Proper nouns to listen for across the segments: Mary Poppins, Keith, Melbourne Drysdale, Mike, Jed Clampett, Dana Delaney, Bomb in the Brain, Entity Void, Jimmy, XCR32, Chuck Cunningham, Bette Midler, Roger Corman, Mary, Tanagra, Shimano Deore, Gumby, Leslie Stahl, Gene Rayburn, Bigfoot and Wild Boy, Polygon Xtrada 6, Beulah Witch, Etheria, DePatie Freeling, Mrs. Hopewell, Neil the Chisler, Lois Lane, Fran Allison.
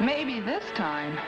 Maybe this time.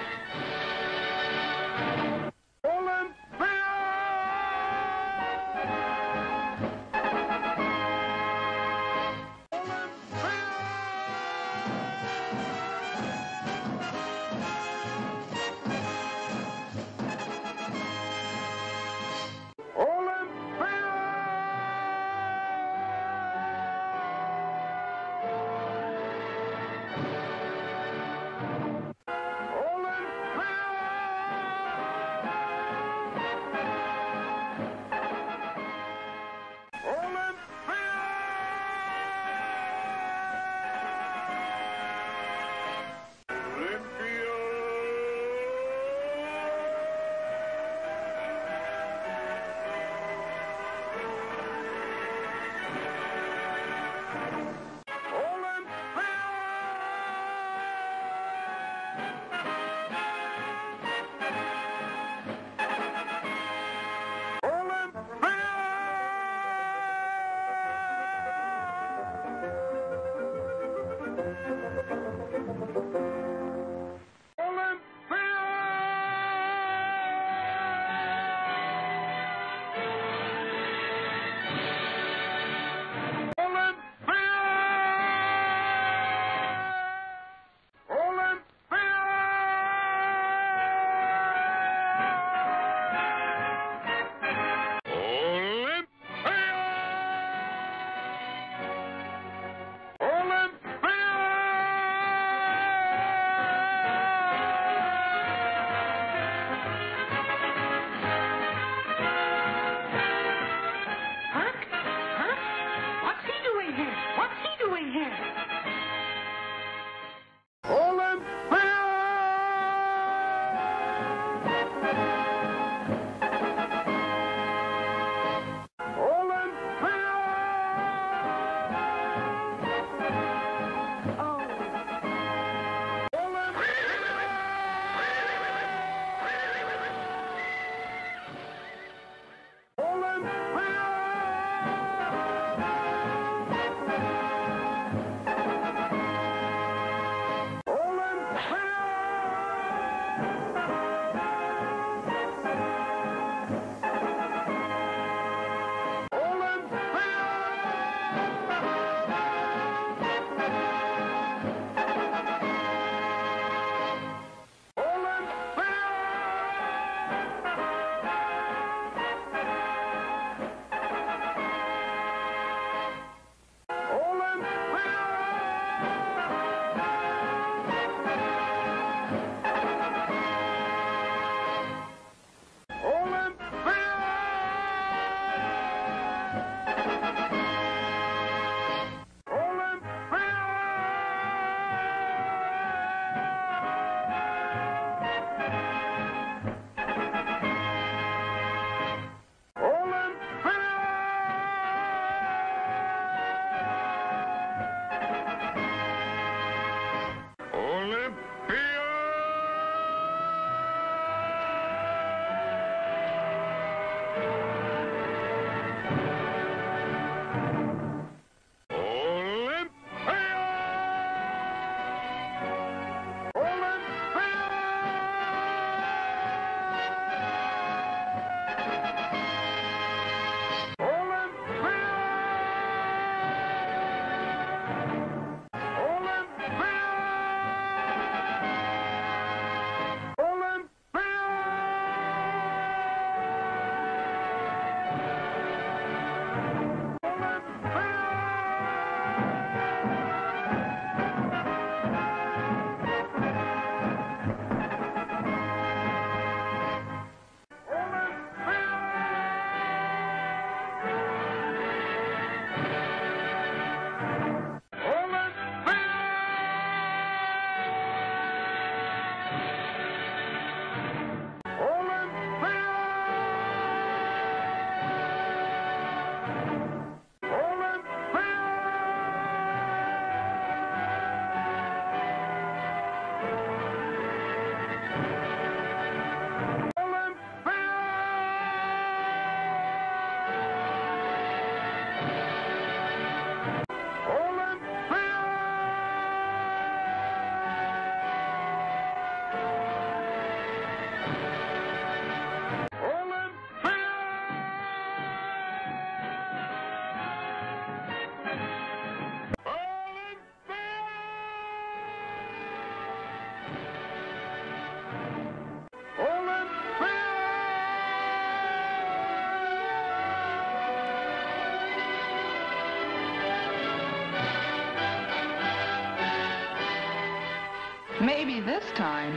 Maybe this time.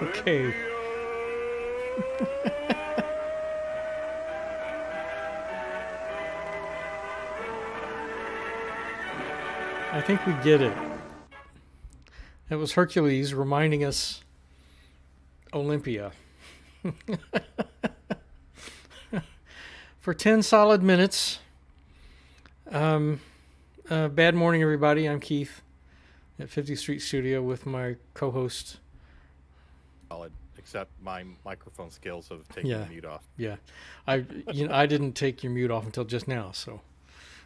Okay. I think we get it. That was Hercules reminding us Olympia. For 10 solid minutes. Bad morning, everybody. I'm Keith at 50th Street Studio with my co-host... Except my microphone skills of taking the mute off. Yeah, I didn't take your mute off until just now. So.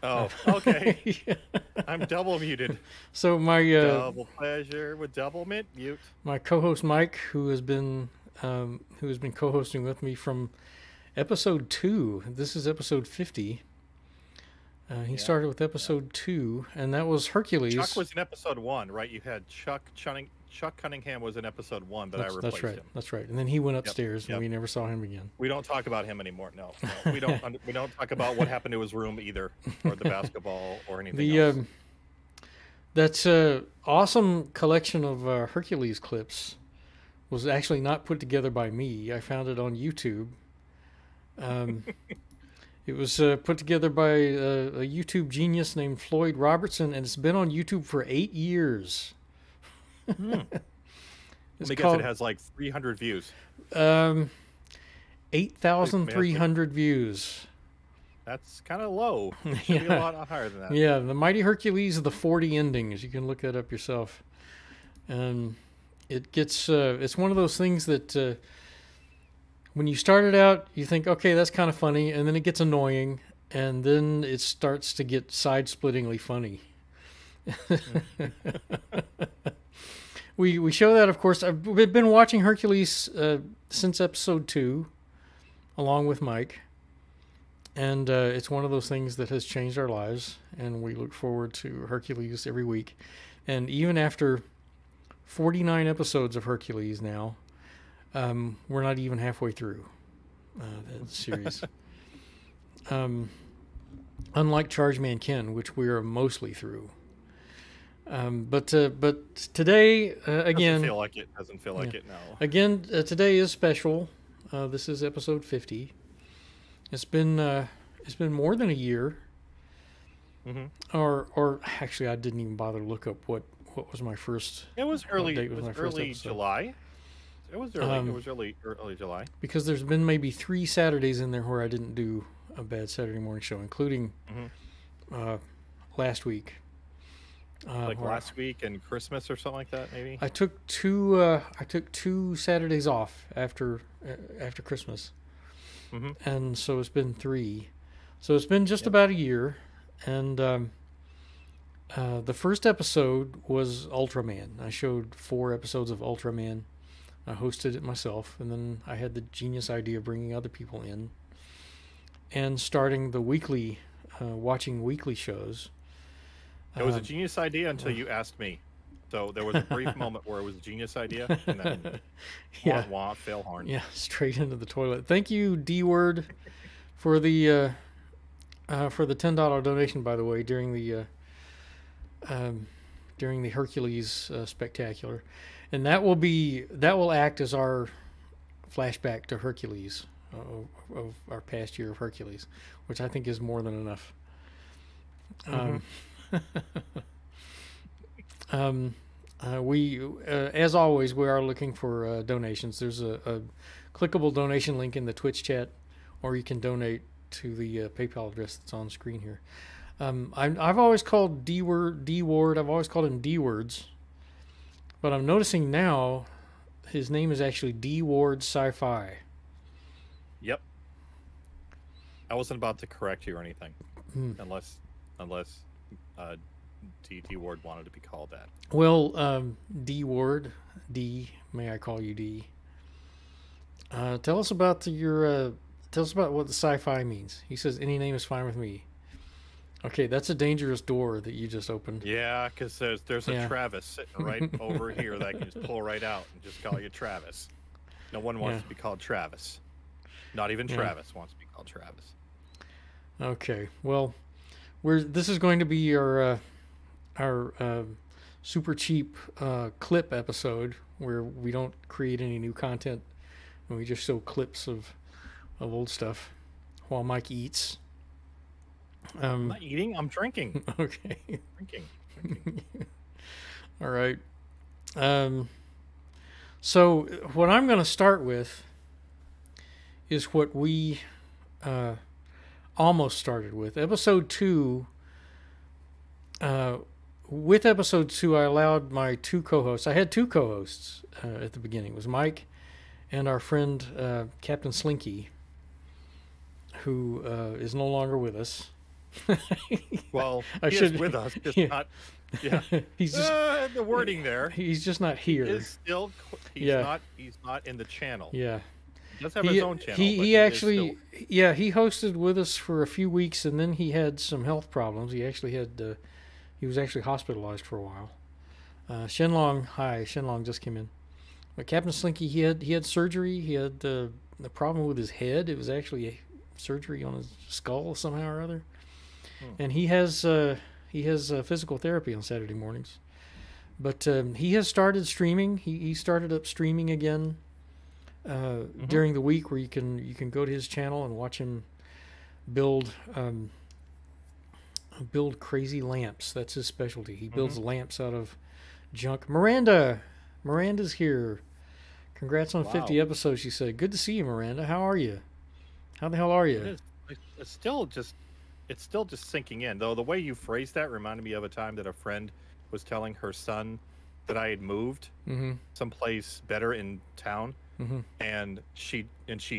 Oh, okay. Yeah. I'm double muted. So my double pleasure with double mute. My co-host Mike, who has been co-hosting with me from episode 2. This is episode 50. He started with episode 2, and that was Hercules. Chuck was in episode 1, right? You had Chuck Cunningham was in episode 1, but I replaced him. That's right. And then he went upstairs, and we never saw him again. We don't talk about him anymore. No, we don't. We don't talk about what happened to his room either, or the basketball, or anything else. That's an awesome collection of Hercules clips. Was actually not put together by me. I found it on YouTube. It was put together by a YouTube genius named Floyd Robertson, and it's been on YouTube for 8 years. It's because it has like 300 views. 8,300 views. That's kind of low. It should be a lot higher than that. Yeah, The Mighty Hercules of the 40 endings. You can look that up yourself. And it gets. It's one of those things that when you start it out, you think, okay, that's kind of funny, and then it gets annoying, and then it starts to get side-splittingly funny. We show that, of course. I've been watching Hercules since episode 2, along with Mike, and it's one of those things that has changed our lives, and we look forward to Hercules every week. And even after 49 episodes of Hercules now, we're not even halfway through that series. Unlike Chargeman Ken, which we are mostly through. But today, again... Doesn't feel like it. Doesn't feel like it, no. Again, today is special. This is episode 50. It's been more than a year. Mm-hmm. Or actually, I didn't even bother to look up what was my first... It was early July. Because there's been maybe 3 Saturdays in there where I didn't do a bad Saturday morning show, including last week. Like last week and Christmas or something like that, maybe. I took two Saturdays off after Christmas, and so it's been 3. So it's been just about a year, and the first episode was Ultraman. I showed 4 episodes of Ultraman. I hosted it myself, and then I had the genius idea of bringing other people in and starting the weekly, watching weekly shows. It was a genius idea until you asked me. So there was a brief moment where it was a genius idea, and then wah, wah, fail horn. Yeah, straight into the toilet. Thank you, D-Word, for the $10 donation, by the way, during the Hercules Spectacular, and that will act as our flashback to Hercules of our past year of Hercules, which I think is more than enough. As always, we are looking for donations. There's a clickable donation link in the Twitch chat, or you can donate to the PayPal address that's on screen here. I've always called D-Ward, I've always called him D-Words, but I'm noticing now his name is actually D-Ward Sci-Fi. Yep. I wasn't about to correct you or anything, unless D-Ward wanted to be called that. Well, D-Ward, may I call you D? Tell us about your. Tell us about what the sci-fi means. He says, any name is fine with me. Okay, that's a dangerous door that you just opened. Yeah, because there's a Travis sitting right over here that I can just pull right out and just call you Travis. No one wants to be called Travis. Not even Travis wants to be called Travis. Okay, well, this is going to be our super cheap clip episode where we don't create any new content and we just show clips of old stuff while Mike eats. I'm not eating, I'm drinking. Okay. Drinking. All right. So what I'm going to start with is what we almost started with. Episode 2, with episode 2, I allowed my two co-hosts. I had two co-hosts at the beginning. It was Mike and our friend Captain Slinky, who is no longer with us. Well, he's with us, just not. Yeah, he's just the wording there. He's just not here. He is still. He's not. He's not in the channel. Yeah, he does have his own channel. He actually, he hosted with us for a few weeks, and then he had some health problems. He actually had. He was actually hospitalized for a while. Shenlong, hi, Shenlong just came in. But Captain Slinky, he had surgery. He had a problem with his head. It was actually a surgery on his skull somehow or other. And he has physical therapy on Saturday mornings, but he has started streaming. He started up streaming again during the week, where you can go to his channel and watch him build crazy lamps. That's his specialty. He builds lamps out of junk. Miranda's here. Congrats on 50 episodes. She said, "Good to see you, Miranda. How are you? How the hell are you?" It's still just. It's still just sinking in, though. The way you phrased that reminded me of a time that a friend was telling her son that I had moved someplace better in town, and she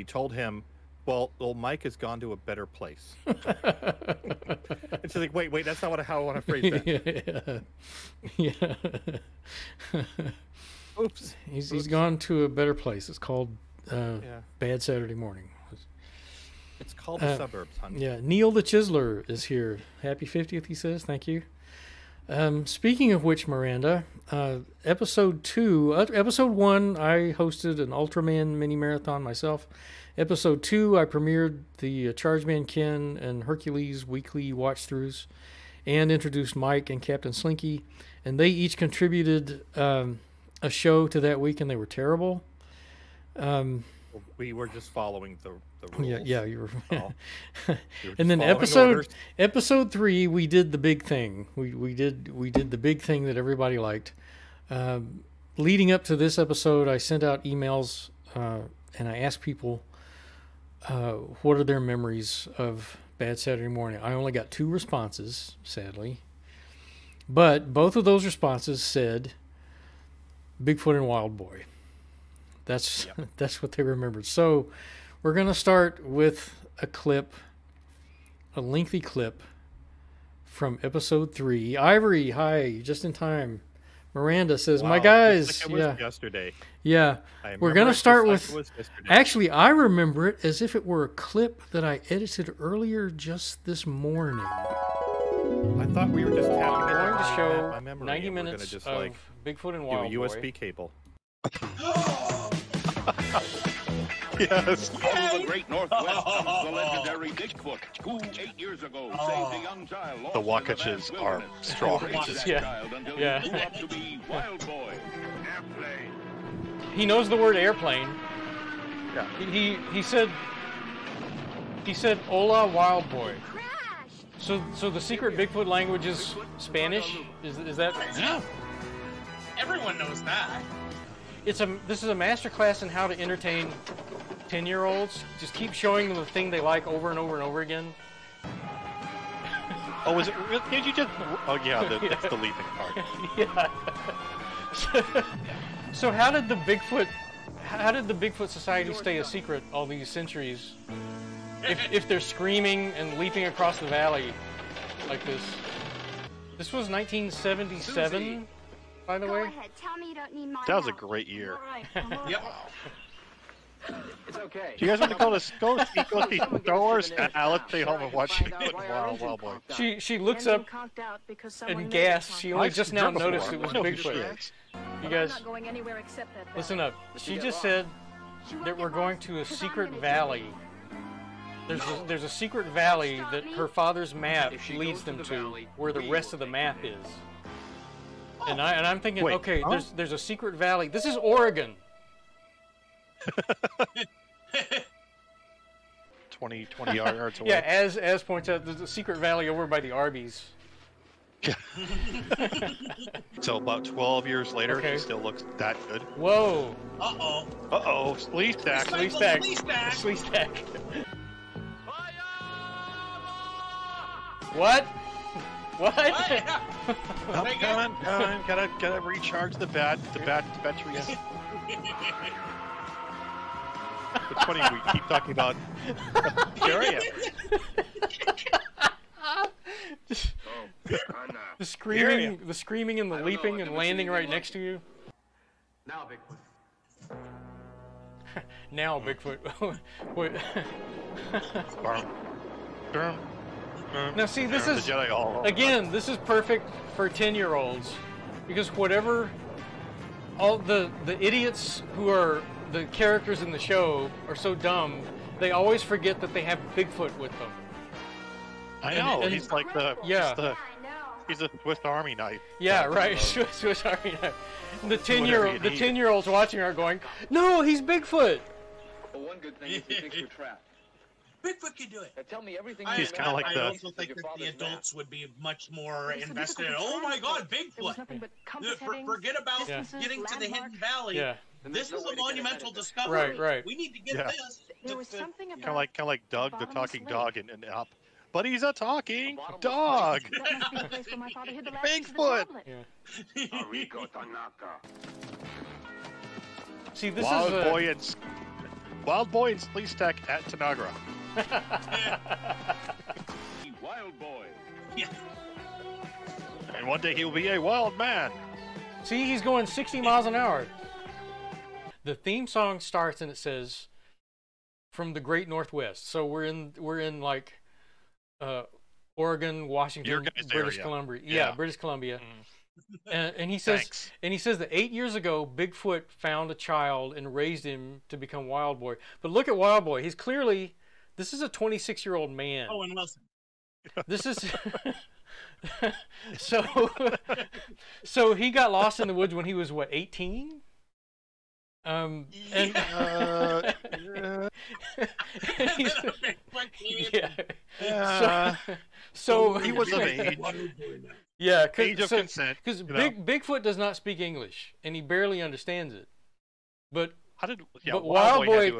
told him, "Well, Mike has gone to a better place." And she's like, "Wait, that's not how I want to phrase that." Yeah. Oops. He's gone to a better place. It's called Bad Saturday Morning. It's called the suburbs, honey. Yeah, Neil the Chisler is here. Happy 50th, he says. Thank you. Speaking of which, Miranda, episode 1, I hosted an Ultraman mini marathon myself. Episode 2, I premiered the Chargeman Ken and Hercules weekly watch throughs, and introduced Mike and Captain Slinky, and they each contributed a show to that week, and they were terrible. We were just following the rules. Yeah, you were. Oh. And then episode 3, we did the big thing. We did the big thing that everybody liked. Leading up to this episode, I sent out emails and I asked people what are their memories of Bad Saturday Morning. I only got 2 responses, sadly, but both of those responses said Bigfoot and Wild Boy. That's what they remembered. So we're going to start with a clip, a lengthy clip from episode 3. Ivory, hi, just in time. Miranda says, "My guys, like it was yesterday." Yeah, we're going to start with. Actually, I remember it as if it were a clip that I edited earlier just this morning. I thought we were just tapping it out to show memory, 90 minutes just of like Bigfoot and Wild Boy. USB cable. Yes. Over the great northwest comes the legendary Bigfoot, who 8 years ago saved a young child lost. The Wakaches are strong. He knows the word airplane. Yeah. He said "Hola, Wild Boy." So the secret Bigfoot language is Spanish. Is that? Yeah. Everyone knows that. This is a master class in how to entertain 10-year-olds. Just keep showing them the thing they like over and over and over again. Oh, is it? Did you just? Oh yeah, that's the leaping part. Yeah. So how did the Bigfoot Society stay a secret all these centuries? If they're screaming and leaping across the valley like this. This was 1977, Susie. By the way. Ahead, tell me you don't need my that was a great year. All right. Yep. It's okay. Do you guys want to go to the doors? Let's stay home and watch Wild Boy. She looks up and gasps. She only just now noticed it was Bigfoot. You guys, listen up. She just said that we're going to a secret valley. There's a secret valley that her father's map leads them to, where the rest of the map is. And I'm thinking, okay, there's a secret valley. This is Oregon. 20 yards away. Yeah, as points out, there's a secret valley over by the Arby's. Yeah. So about 12 years later, okay. It still looks that good. Whoa. Uh-oh. Uh-oh. Sleestak. Sleestak. Sleestak. What? What? Come on. Gotta recharge the bat. The batteries. It's funny we keep talking about Bulgaria. the screaming and the leaping and landing right next to you. Now Bigfoot. Now Bigfoot. Wait. Now see, this is again, this is perfect for 10-year-olds, because whatever all the idiots who are the characters in the show are so dumb, they always forget that they have Bigfoot with them. I know, and he's like the... Yeah. He's a Swiss Army knife. Yeah, right, Swiss Army knife. The 10-year-olds watching are going, no, he's Bigfoot! Well, one good thing is he thinks you're trapped. Bigfoot can do it. Now, tell me everything. He's kind of like I also think that the adults would be much more invested. Oh my God, Bigfoot! Forget about getting to the hidden valley. Yeah. This is a monumental discovery. Right, right. We need to get this. There was something about kind of like Doug, the talking dog, and up. But he's a talking dog. Bigfoot. See, this is Wild Boy and Sleestak at Tanagra. Wild boy. Yeah. And one day he'll be a wild man. See, he's going 60 miles an hour. The theme song starts and it says, "From the Great Northwest." So we're in like Oregon, Washington, British Columbia. Yeah, British Columbia. Mm. And he says, that 8 years ago, Bigfoot found a child and raised him to become Wild Boy. But look at Wild Boy. He's clearly. This is a 26-year-old man. Oh, and Wilson. This is so he got lost in the woods when he was what, 18? So he was of age. Yeah, age of consent. Because Bigfoot does not speak English, and he barely understands it. But Wild Boy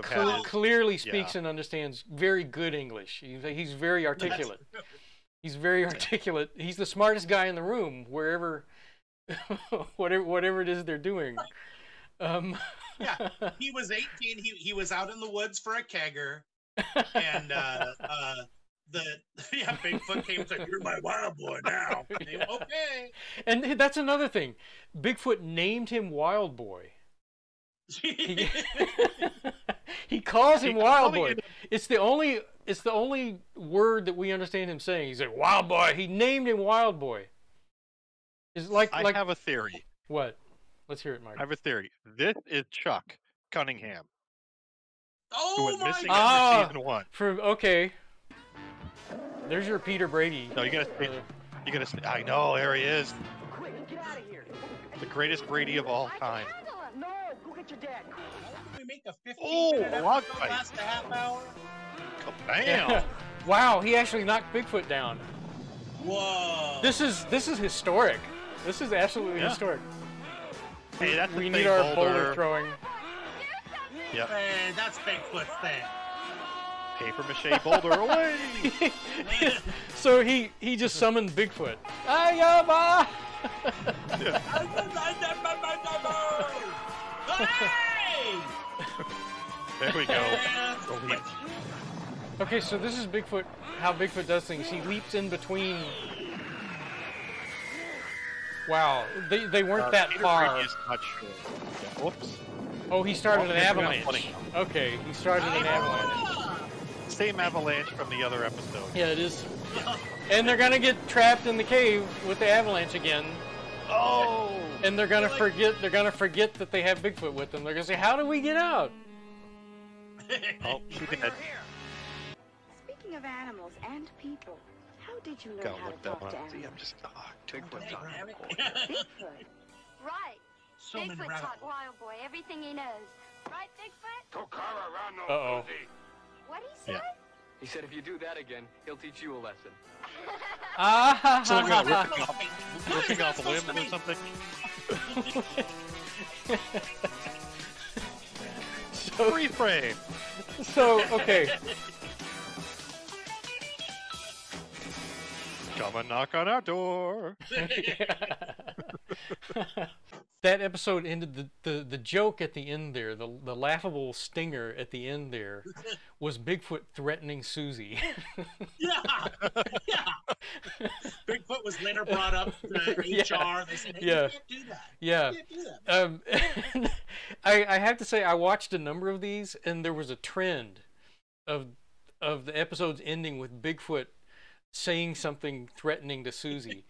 clearly speaks and understands very good English. He's very articulate. He's very articulate. He's the smartest guy in the room, wherever, whatever it is they're doing. Yeah, he was 18. He was out in the woods for a kegger, and Bigfoot came and said, "You're my Wild Boy now." And they, okay. And that's another thing. Bigfoot named him Wild Boy. He calls him Wild Boy. It's the only word that we understand him saying. He's like, Wild Boy. He named him Wild Boy. It's like I have a theory. What? Let's hear it, Mike. I have a theory. This is Chuck Cunningham. Oh my God! Season 1. Okay. There's your Peter Brady. No, you gotta. I know. There he is. Quick, get out of here. The greatest Brady of all time. No, go get your dad. We make a 15-minute episode last a half hour. Bam! Wow, he actually knocked Bigfoot down. Whoa! This is historic. This is absolutely historic. Hey, that's we need our boulder throwing. Yep. Hey, that's Bigfoot's thing. Paper mache boulder away. So he just summoned Bigfoot. There we go. Okay, so this is Bigfoot, how Bigfoot does things. He leaps in between. Wow, they weren't that Peter far. Not sure. Yeah. Whoops. Oh, he started an avalanche. Okay, he started an avalanche. Same avalanche from the other episode. Yeah, it is. Yeah. And they're gonna get trapped in the cave with the avalanche again. Oh. And they're gonna forget. They're gonna forget that they have Bigfoot with them. They're gonna say, "How do we get out?" Oh, she did. Speaking of animals and people, how did you learn how to talk to animals? I'm just Bigfoot. Right. Bigfoot taught Wild Boy everything he knows. Right, Bigfoot? Uh-oh. What he said? Yeah. He said if you do that again, he'll teach you a lesson. Ah! So ripping off a limb or something. So, reframe. So okay. Come and knock on our door. That episode ended, the joke at the end there, the laughable stinger at the end there was Bigfoot threatening Susie. Yeah, yeah. Bigfoot was later brought up to HR. They said, hey, yeah. You can't do that. Yeah. You can't do that. I have to say, I watched a number of these, and there was a trend of the episodes ending with Bigfoot saying something threatening to Susie,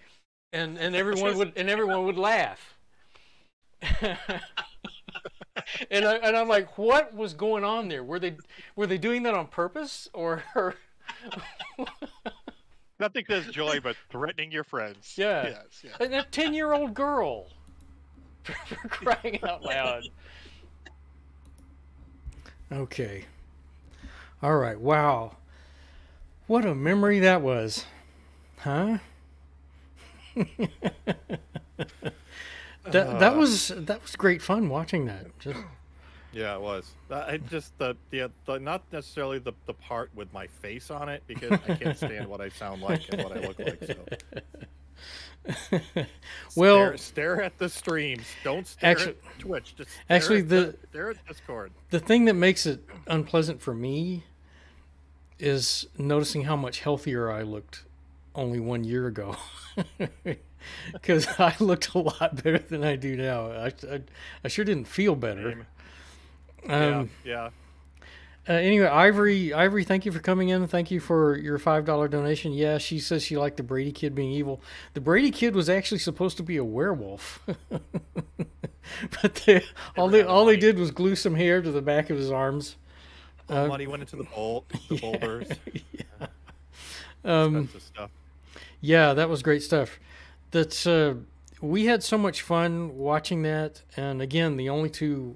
and everyone would laugh. and I'm like, what was going on there? Were they doing that on purpose or? Nothing says joy but threatening your friends. Yeah, yes, yeah. And a 10-year-old girl for crying out loud. Okay, all right. Wow, what a memory that was, huh? That was great fun watching that. Just... Yeah, it was. I just the not necessarily the part with my face on it, because I can't stand what I sound like and what I look like. So. Well, stare at the streams. Don't stare at Twitch. Just stare stare at Discord. The thing that makes it unpleasant for me is noticing how much healthier I looked only 1 year ago. Because I looked a lot better than I do now. I sure didn't feel better. Yeah. Anyway, Ivory, thank you for coming in. Thank you for your $5 donation. Yeah, she says she liked the Brady Kid being evil. The Brady Kid was actually supposed to be a werewolf, but all they did was glue some hair to the back of his arms. Money went into the boulders. Yeah. Stuff. Yeah, that was great stuff. That's we had so much fun watching that, and again, the only two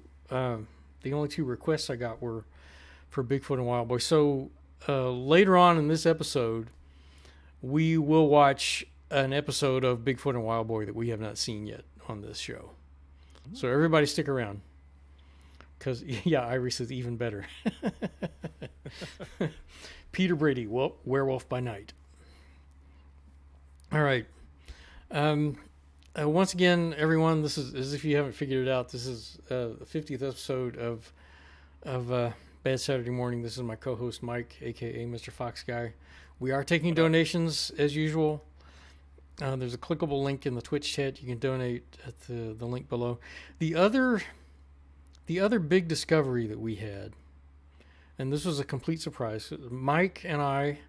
requests I got were for Bigfoot and Wild Boy. So later on in this episode, we will watch an episode of Bigfoot and Wild Boy that we have not seen yet on this show. Mm-hmm. So everybody stick around, because yeah, Iris is even better. Peter Brady, well, Werewolf by Night. All right. Once again, everyone, this is, as if you haven't figured it out, this is the 50th episode of Bad Saturday Morning. This is my co-host Mike, aka Mr. Fox Guy. We are taking donations as usual. There's a clickable link in the Twitch chat. You can donate at the link below. The other big discovery that we had, and this was a complete surprise, Mike and I,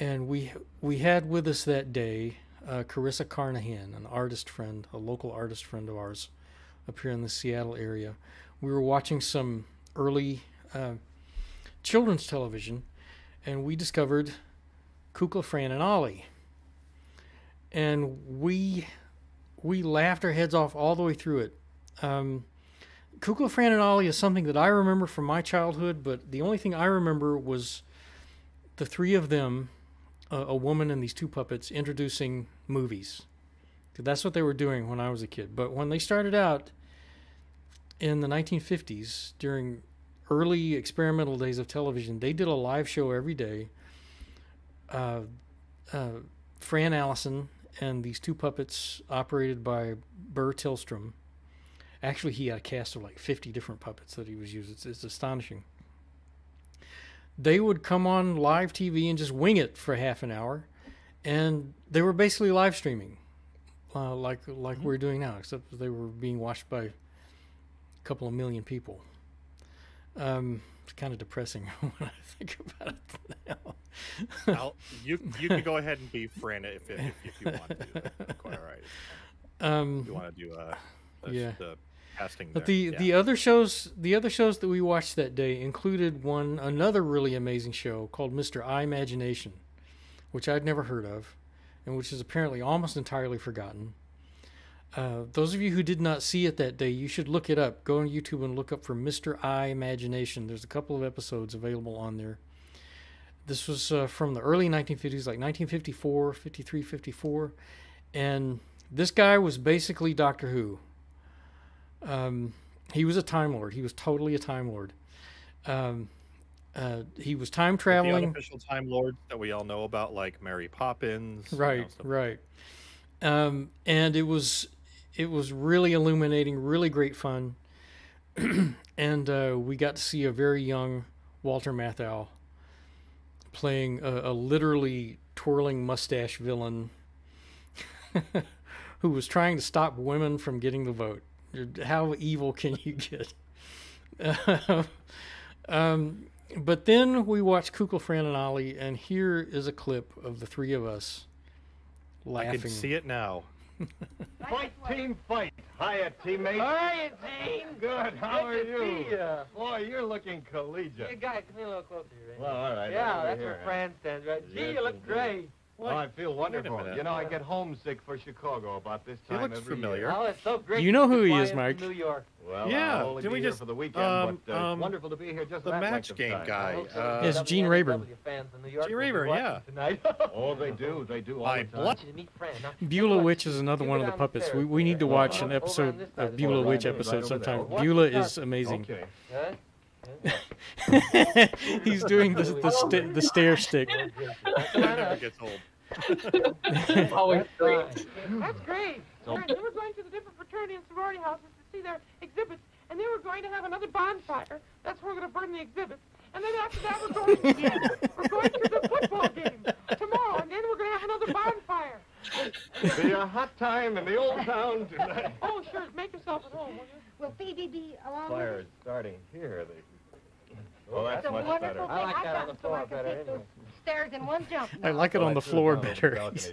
and we had with us that day Carissa Carnahan, an artist friend, a local artist friend of ours up here in the Seattle area. We were watching some early children's television, and we discovered Kukla, Fran, and Ollie. And we laughed our heads off all the way through it. Kukla, Fran, and Ollie is something that I remember from my childhood, but the only thing I remember was the three of them, a woman and these two puppets, introducing movies. That's what they were doing when I was a kid. But when they started out in the 1950s, during early experimental days of television, they did a live show every day. Fran Allison and these two puppets operated by Burr Tilstrom Actually, he had a cast of like 50 different puppets that he was using. It's astonishing. They would come on live TV and just wing it for half an hour, and they were basically live streaming, like we're doing now, except they were being watched by a couple of million people. It's kind of depressing when I think about it now. You can go ahead and be Fran if you want to. That's quite all right. You want to do the casting there. But the other shows that we watched that day included another really amazing show called Mr. I Imagination, which I'd never heard of, and which is apparently almost entirely forgotten. Those of you who did not see it that day, you should look it up. Go on YouTube and look up for Mr. I Imagination. There's a couple of episodes available on there. This was from the early 1950s, like 1954, 53, 54. And this guy was basically Doctor Who. He was a Time Lord. He was totally a Time Lord. He was time traveling. The unofficial Time Lord that we all know about, like Mary Poppins. Right, right. And it was really illuminating, really great fun. And we got to see a very young Walter Matthau playing a literally twirling mustache villain who was trying to stop women from getting the vote. How evil can you get? But then we watched Kukla, Fran, and Ollie, and here is a clip of the three of us laughing. I can see it now. Fight, team, fight. Hiya, teammate. Hiya, team. Good. How are you? Boy, you're looking collegiate. Hey, guy, come here a little closer. Right? Well, all right. Yeah, that's where Fran stands, right? Yes, gee, you look great. Well, I feel wonderful. You know, I get homesick for Chicago about this time every familiar. Year. Oh, it's so great. You know who he is, Mike. New York. Well, yeah. Did we just for the weekend? But, wonderful to be here. Just the match game guy. Is Gene Rayburn. Gene Rayburn, yeah. Tonight. Oh, they do. They do. I love to meet Fran. Beulah Witch is another one of the puppets. We need to watch an episode of Beulah Witch episode sometime. Beulah is amazing. Okay. He's doing the stair stick. Never gets old. Always great. That's great. They were going to the different fraternity and sorority houses to see their exhibits, and they were going to have another bonfire. That's where we're going to burn the exhibits. And then after that, we're going to the football game tomorrow, and then we're going to have another bonfire. It'll be a hot time in the old town tonight. Oh, sure. Make yourself at home, will you? Will Phoebe be along? Fire is starting here. Well, that's much better. I like that on the floor better. Stairs in one jump. I like it on the floor better. Accept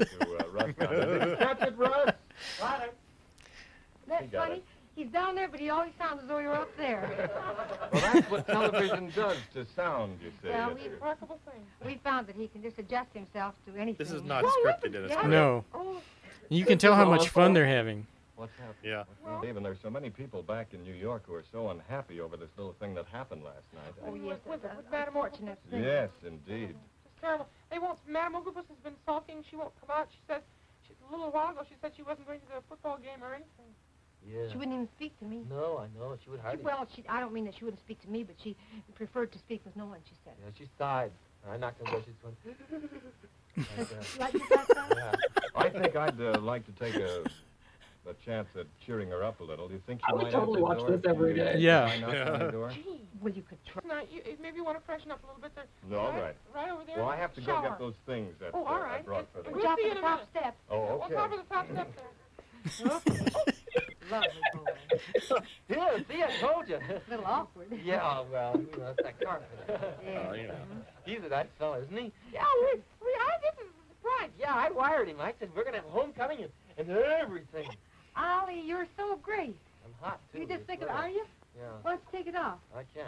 it, Russ. Got it. That's funny. He's down there, but he always sounds as though you're up there. Well, that's what television does to sound, you see. Well, we remarkable thing. We found that he can just adjust himself to anything. This is not scripted in a script. No. You can tell how much fun they're having. What's happened? Yeah. Well, David, there's so many people back in New York who are so unhappy over this little thing that happened last night. Oh, yes, Madam Orchiness. Yes, indeed. It's terrible. They won't. Madam Orchiness has been sulking. She won't come out. She says, a little while ago, she said she wasn't going to the football game or anything. Yeah. She wouldn't even speak to me. No, I know. She would hardly. Well, I don't mean that she wouldn't speak to me, but she preferred to speak with no one, she said. Yeah, she sighed. I knocked on the door. She's going, yeah. I think I'd like to take a chance at cheering her up a little. Do you think she might totally watch this every day? Yeah. Gee, well, you could try. Now, maybe you want to freshen up a little bit there. No, all right. Right over there. Well, I have to go get those things that I brought for them. We'll see you in a minute. Oh, okay. We'll cover the top step there. Lovely boy. Yeah, see, I told you. A little awkward. Yeah, well, you know, it's that carpet. Yeah. Oh, you know. He's a nice fellow, isn't he? Yeah, I did surprise. Yeah, I wired him. I said, we're going to have homecoming and everything. Ollie, you're so great. I'm hot, too. You just think of it, are you? Yeah. Why don't you take it off? I can't.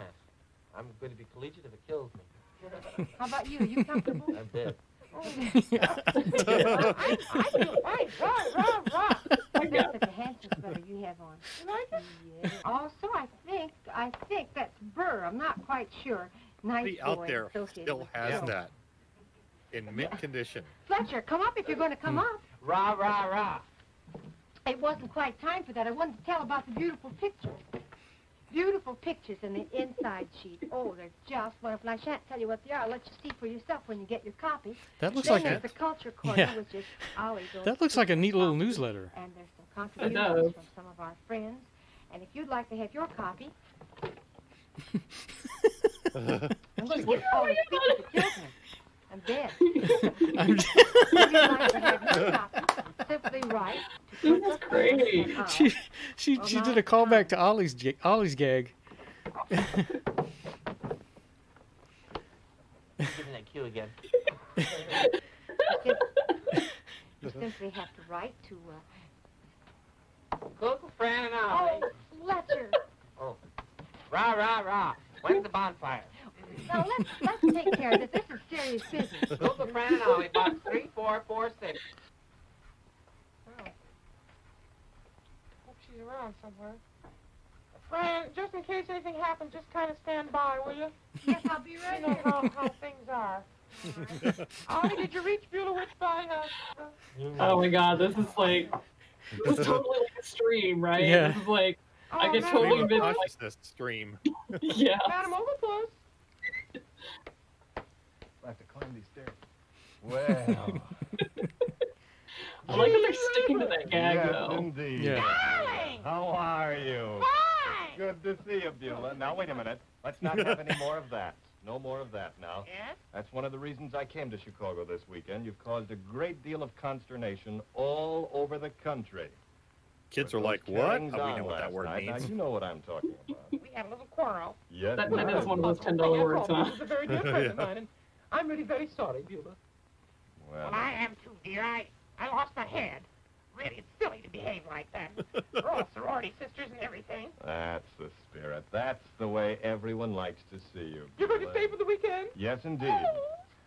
I'm going to be collegiate if it kills me. How about you? Are you comfortable? I'm dead. Oh, yeah. I feel fine. Rah, I think that's a handsome sweater you have on. You like it? Yeah. Also, I think that's Burr. I'm not quite sure. Nice boy. Out there still has that in mint condition. Fletcher, come up if you're going to come up. Rah. It wasn't quite time for that. I wanted to tell about the beautiful pictures. Beautiful pictures in the inside sheet. Oh, they're just wonderful. I shan't tell you what they are. I'll let you see for yourself when you get your copy. That looks like the culture corner, which is Ollie's. That looks like a neat little newsletter. And there's some contributions from some of our friends. And if you'd like to have your copy... I'm going to get all the people to kill him. I'm dead. If you'd like to have your copy, simply write... That's great. She did a callback to Ollie's gag. Give me that cue again. You simply have to write to... Kukla, Fran, and Ollie. Oh, Fletcher. Oh. Rah, rah, rah. When's the bonfire? Now, let's take care of this. This is serious business. Kukla, Fran, and Ollie, box 3446. Oh. Hope she's around somewhere. Fran, just in case anything happens, just kind of stand by, will you? Yes, I'll be ready. You know how things are. Ollie, did you reach Beulah Witch by Oh, my God. This is like... This is totally like a stream, right? Yeah. This is like, oh, I get totally envision this stream. Yeah. Madam, over close. I have to climb these stairs. Wow. I like that they're sticking to that gag, though. Indeed. Yeah. Darling! How are you? Fine! Good to see you, Beulah. Now, wait a minute. Let's not have any more of that. No more of that now. Yes? That's one of the reasons I came to Chicago this weekend. You've caused a great deal of consternation all over the country. Kids are like, what? We know what that word means. Now, you know what I'm talking about. We had a little quarrel. Yes. That is one of those $10 words, huh? It was a very dear friend of mine, and I'm really very sorry, Beulah. Well, I am too, dear. I lost my head. Really, it's silly to behave like that. We're all sorority sisters and everything. That's the spirit. That's the way everyone likes to see you. You're going to stay for the weekend? Yes, indeed.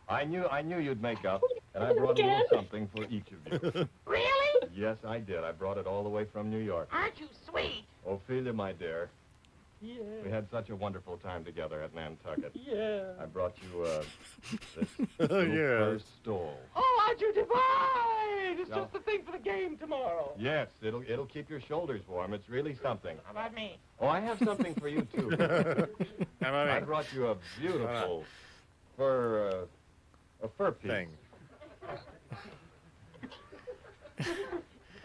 I knew you'd make up, and I brought a little something for each of you. Really? Yes, I did. I brought it all the way from New York. Aren't you sweet? Ophelia, my dear. Yeah. We had such a wonderful time together at Nantucket. Yeah. I brought you, this first stole. Oh, aren't you divine! It's just the thing for the game tomorrow. Yes, it'll keep your shoulders warm. It's really something. How about me? Oh, I have something for you, too. How about me? I brought you a beautiful fur piece. Thing.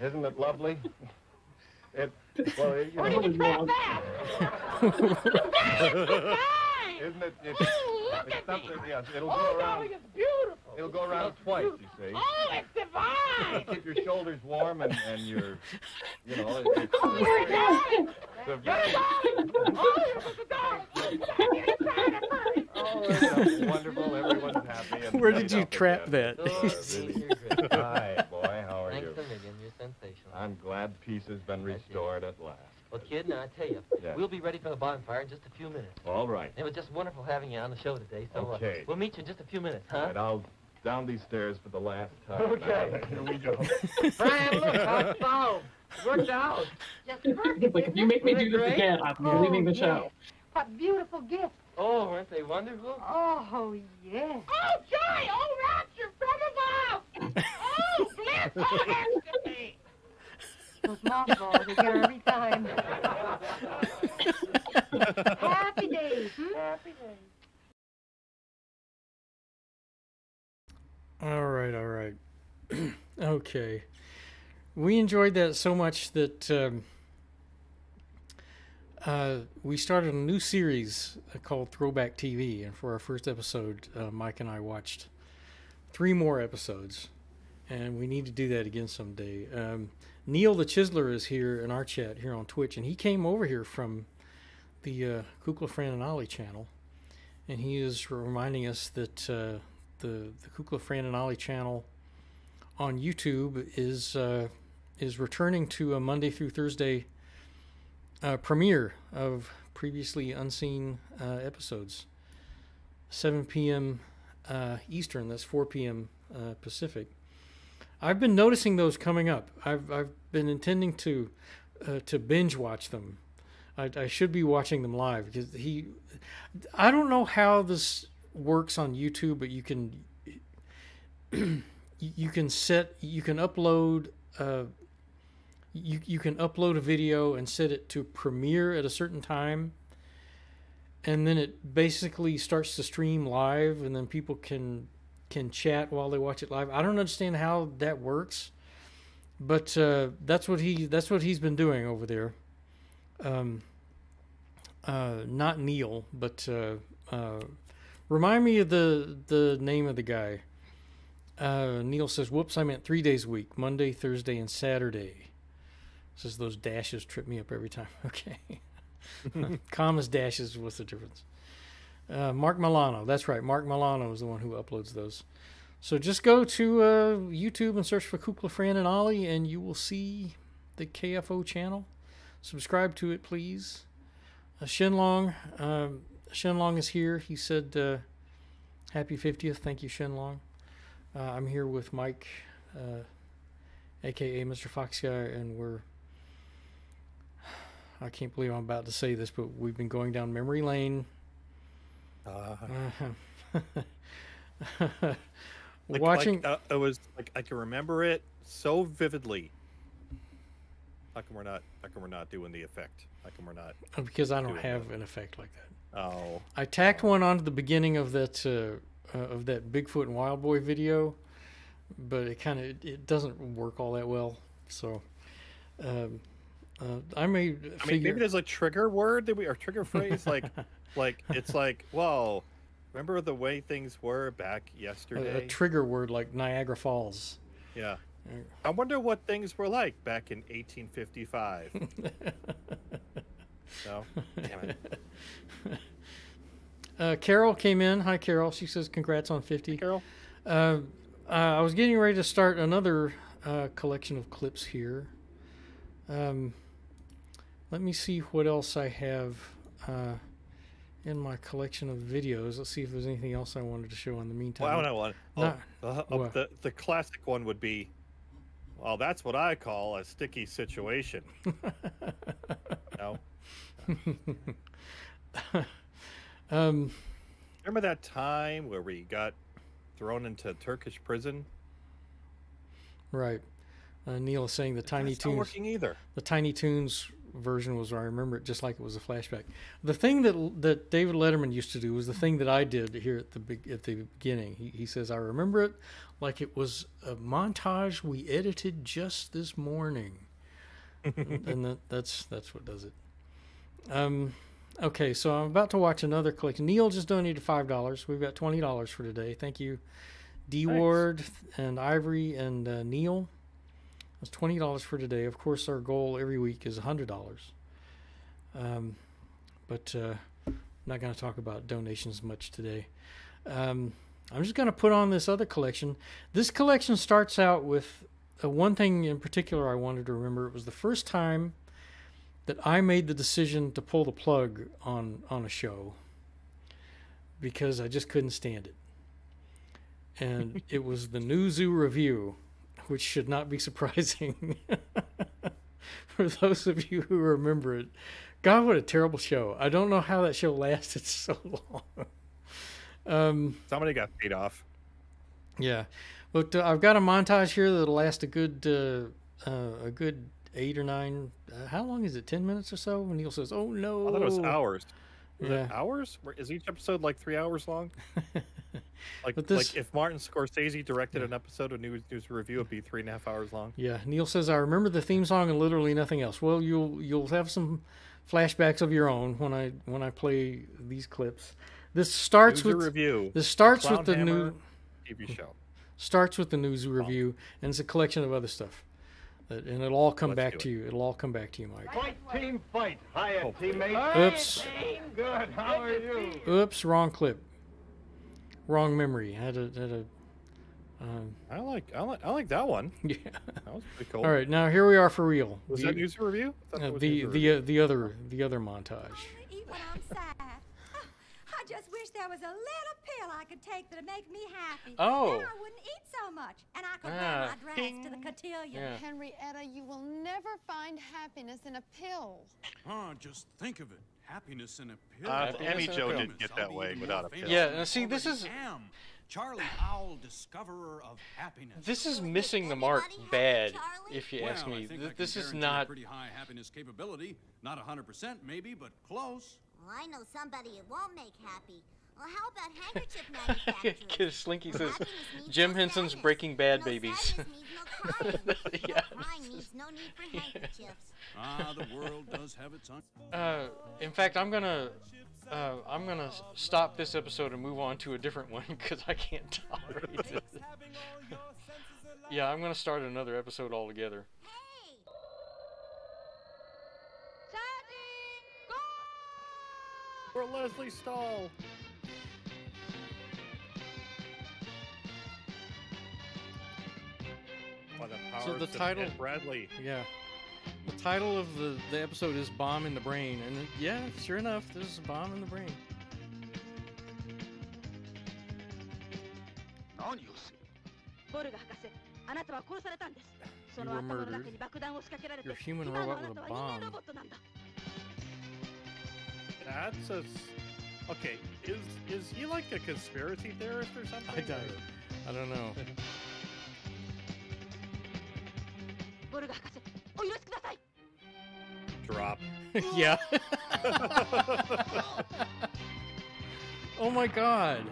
Isn't it lovely? Where did you grab that? Isn't it? It's something, yes. It'll go around. Darling, it's beautiful. It'll go around twice, you see. Oh, it's divine. Keep your shoulders warm and your, you know. Oh, you're darling. Oh, it's wonderful. Everyone's happy. And where did you trap that? Hi, boy. How are you? I'm glad peace has been restored at last. Well, kid, now I tell you, we'll be ready for the bonfire in just a few minutes. All right. It was just wonderful having you on the show today, so we'll meet you in just a few minutes, huh? All right, I'll down these stairs for the last time. Okay. Here we go. Fran, look, I solved. It worked out. Just perfect. Like, if you make me do this again, I'm leaving the show. What beautiful gifts. Oh, weren't they wonderful? Oh, yes. Oh, joy! Oh, Rock, you're from above! Oh, bliss! Oh, hands to me! Those mothballs are here every time. Happy days. Hmm? Happy days. All right, all right. Okay. We enjoyed that so much that we started a new series called Throwback TV. And for our first episode, Mike and I watched 3 more episodes. And we need to do that again someday. Neil the Chisler is here in our chat here on Twitch, and he came over here from the Kukla, Fran, and Ollie channel, and he is reminding us that the Kukla, Fran, and Ollie channel on YouTube is returning to a Monday through Thursday premiere of previously unseen episodes, 7 p.m. Eastern. That's 4 p.m. Pacific. I've been noticing those coming up. I've been intending to binge watch them. I should be watching them live because I don't know how this works on YouTube, but you can you can upload a video and set it to premiere at a certain time, and then it basically starts to stream live, and then people can chat while they watch it live. I don't understand how that works, but that's what he's been doing over there. not Neil, but remind me of the name of the guy. Neil says, whoops, I meant 3 days a week, Monday, Thursday, and Saturday. Says those dashes trip me up every time. Okay. Commas, dashes, what's the difference? Mark Milano, that's right. Mark Milano is the one who uploads those. So just go to YouTube and search for Kukla, Fran, and Ollie, and you will see the KFO channel. Subscribe to it, please. Shenlong, Shenlong is here. He said, happy 50th. Thank you, Shenlong. I'm here with Mike, a.k.a. Mr. Fox Guy, and we're... I can't believe I'm about to say this, but we've been going down memory lane. Watching... it was, like, I can remember it so vividly. How come we're not doing the effect? How come we're not? Because I don't have an effect like that. Oh. I tacked one onto the beginning of that Bigfoot and Wild Boy video, but it kind of it doesn't work all that well. So I may figure... I mean, maybe there's a trigger word that we or trigger phrase like it's like, whoa, remember the way things were back yesterday? A trigger word like Niagara Falls. Yeah. I wonder what things were like back in 1855. So, damn it. Carol came in. Hi, Carol. She says, congrats on 50. Hey, Carol. I was getting ready to start another collection of clips here. Let me see what else I have in my collection of videos. Let's see if there's anything else I wanted to show in the meantime. Well, I don't know. The classic one would be, well, that's what I call a sticky situation. No. Remember that time where we got thrown into Turkish prison? Right. Neil is saying the Tiny Toons. Not working either. The Tiny Toons version was, I remember it just like it was a flashback. The thing that David Letterman used to do was the thing that I did here at the beginning. He says, I remember it like it was a montage we edited just this morning. And that's what does it. Okay, so I'm about to watch another collection. Neil just donated $5. We've got $20 for today. Thank you, D-Ward and Ivory and Neil. That's $20 for today. Of course, our goal every week is $100. But I'm not going to talk about donations much today. I'm just going to put on this other collection. This collection starts out with one thing in particular I wanted to remember. It was the first time that I made the decision to pull the plug on a show because I just couldn't stand it. And it was the New Zoo Review, which should not be surprising for those of you who remember it. God, what a terrible show. I don't know how that show lasted so long. Somebody got paid off. Yeah. But I've got a montage here that'll last a good 8 or 9. How long is it? 10 minutes or so? And Neil says, oh no. I thought it was hours. Was it hours? Is each episode like 3 hours long? Like if Martin Scorsese directed an episode of News Review, it'd be 3.5 hours long. Yeah, Neil says, I remember the theme song and literally nothing else. Well, you'll have some flashbacks of your own when I play these clips. This starts with review. This starts with the new TV show. Starts with the News Review, and it's a collection of other stuff. And it'll all come back to you. It'll all come back to you, Mike. Fight, team, fight. Hiya, teammate. Oops. Good. How are you? Oops, wrong clip. Wrong memory. I like that one. Yeah, that was pretty cool. All right, now here we are for real. Was that News Review? The other montage. I just wish there was a little pill I could take that'd make me happy. Oh. Then I wouldn't eat so much, and I could wear my dress to the cotillion. Yeah. Henrietta, you will never find happiness in a pill. Oh, just think of it. Happiness in a pill. Emmy Jo didn't get that way without a pill. Yeah, see, this is... Charlie Owl, discoverer of happiness. This is missing the mark bad, if you ask me. This is not... pretty high happiness capability. Not 100% maybe, but close. Well, I know somebody it won't make happy. Well, how about handkerchief manufacturing? Because Slinky says, Jim Henson's Breaking Bad babies. Yeah. The world does have its own. In fact, I'm gonna stop this episode and move on to a different one because I can't tolerate it. Yeah, I'm gonna start another episode altogether. Or Leslie Stahl. By the powers so the title, of Ed Bradley. Yeah, the title of the episode is "Bomb in the Brain," and yeah, sure enough, there's a bomb in the brain. You were murdered. You're a human robot with a bomb. That's a... Okay, is he like a conspiracy theorist or something? I don't know. Drop. Yeah. Oh my god.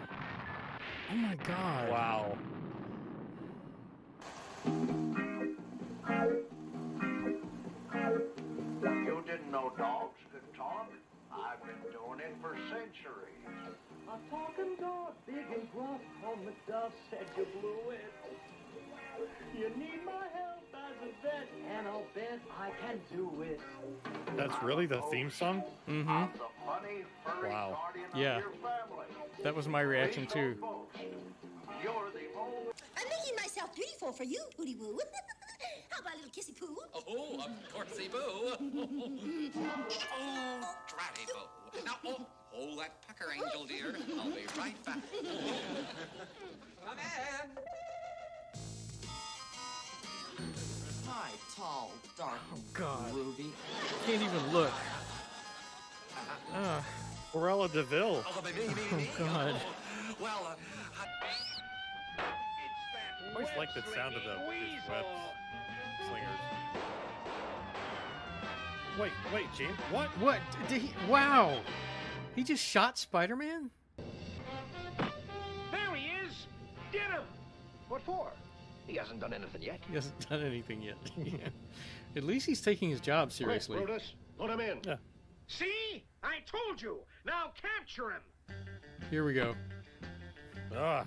Oh my god. Wow. You didn't know dogs could talk? I've been doing it for centuries. A talking dog, big and gruff, on the dust, said you blew it. You need my help as a vet, and I'll bet I can do it. That's really the theme song? Mm-hmm. I'm the funny, furry guardian of your family. That was my reaction, too. You're the only... I'm making myself beautiful for you, Woody Woo. How about a little kissy poo? Oh, a corpsey boo. Oh, dratty boo. Now, hold that pucker, angel dear. I'll be right back. Come in. Hi, tall, dark, ruby. I can't even look. Orella DeVille. Oh, God. Well, I always like the sound of the web slingers. Wait, Gene. What? What? Did he? Wow! He just shot Spider-Man? There he is! Get him! What for? He hasn't done anything yet. He hasn't done anything yet. Yeah. At least he's taking his job seriously. Quick, Brutus, put him in. Yeah. See? I told you! Now capture him! Here we go. Ah.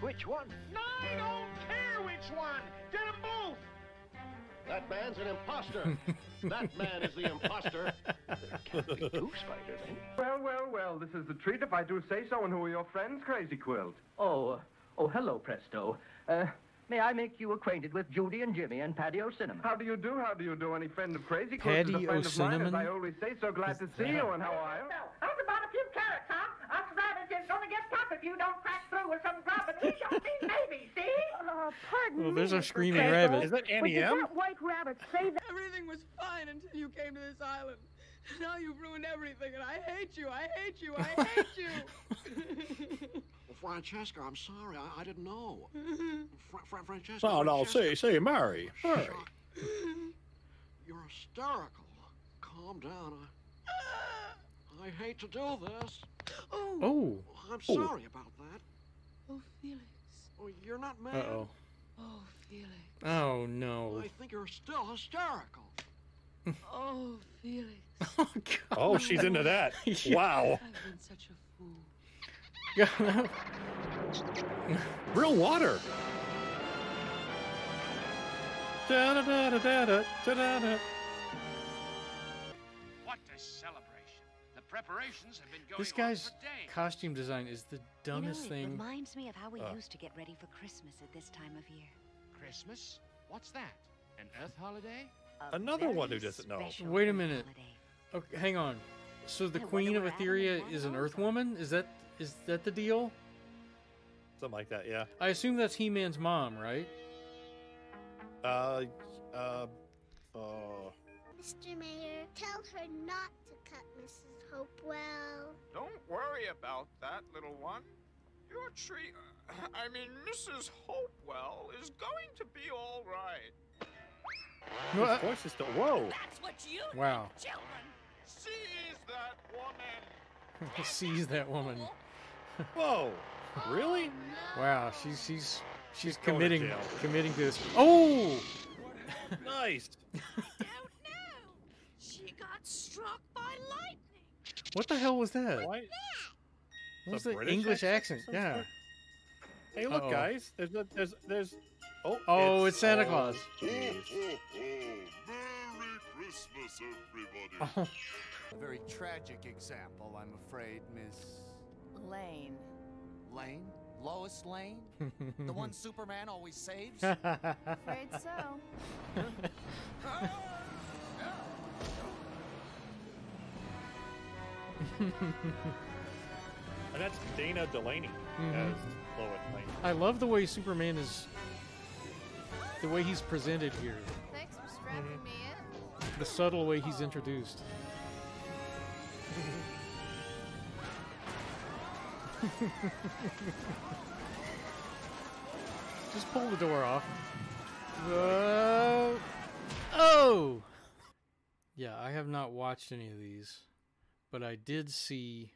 Which one? No, I don't care which one! Get them both! That man's an imposter! That man is the imposter! There can't be two Spider-Men. Well, this is a treat if I do say so, and who are your friends, Crazy Quilt? Oh, hello, Presto. May I make you acquainted with Judy and Jimmy and Paddy O'Cinnamon? How do you do? Any friend of Crazy Quilt is a friend of mine, as I always say, so glad to see you, and how are you? How's about a few carrots, huh? Us rabbits is gonna get tough if you don't crack through with some grub, and we shall see baby, see? Pardon me. Well, there's a screaming rabbit. Is that Annie M? That white rabbit say that? Everything was fine until you came to this island. Now you've ruined everything, and I hate you, I hate you, I hate you. Well, Francesca, I'm sorry, I didn't know. Francesca. Oh, no, see, Mary. Sorry. You're hysterical. Calm down. I hate to do this. Oh. I'm sorry about that. Oh, Felix. Oh, you're not mad. Uh-oh. Oh, Felix. Oh, no. I think you're still hysterical. Oh, Felix. Oh, God. Oh, she's into that. Yeah. Wow. I've been such a fool. Real water. Da-da-da-da-da-da-da-da. What a celebration. Preparations have been going this guy's costume design is the dumbest thing. It reminds me of how we used to get ready for Christmas at this time of year. Christmas? What's that? An Earth holiday? Another one who doesn't know. Wait a minute. Okay, hang on. So the Queen of Etheria is an Earth woman? Is that the deal? Something like that, yeah. I assume that's He-Man's mom, right? Mr. Mayor, tell her not to cut Mrs. Hopewell. Don't worry about that, little one. Your tree, Mrs. Hopewell is going to be all right. What? Whoa. That's what you need, children. Seize that woman. Seize that woman. Whoa! Really? Wow, she's committing to this. Oh! Nice. I don't know. She got struck by lightning. What the hell was that? What was the English accent? Yeah. Hey, look, guys. There's. Oh, it's Santa Claus. Merry Christmas, everybody. A very tragic example, I'm afraid, Miss Lane. Lane? Lois Lane? The one Superman always saves? Afraid so. And that's Dana Delaney as Lois Lane. I love the way Superman is, the way he's presented here. Thanks for strapping me in. The subtle way he's introduced. Just pull the door off. Whoa. Oh! Yeah, I have not watched any of these, but I did see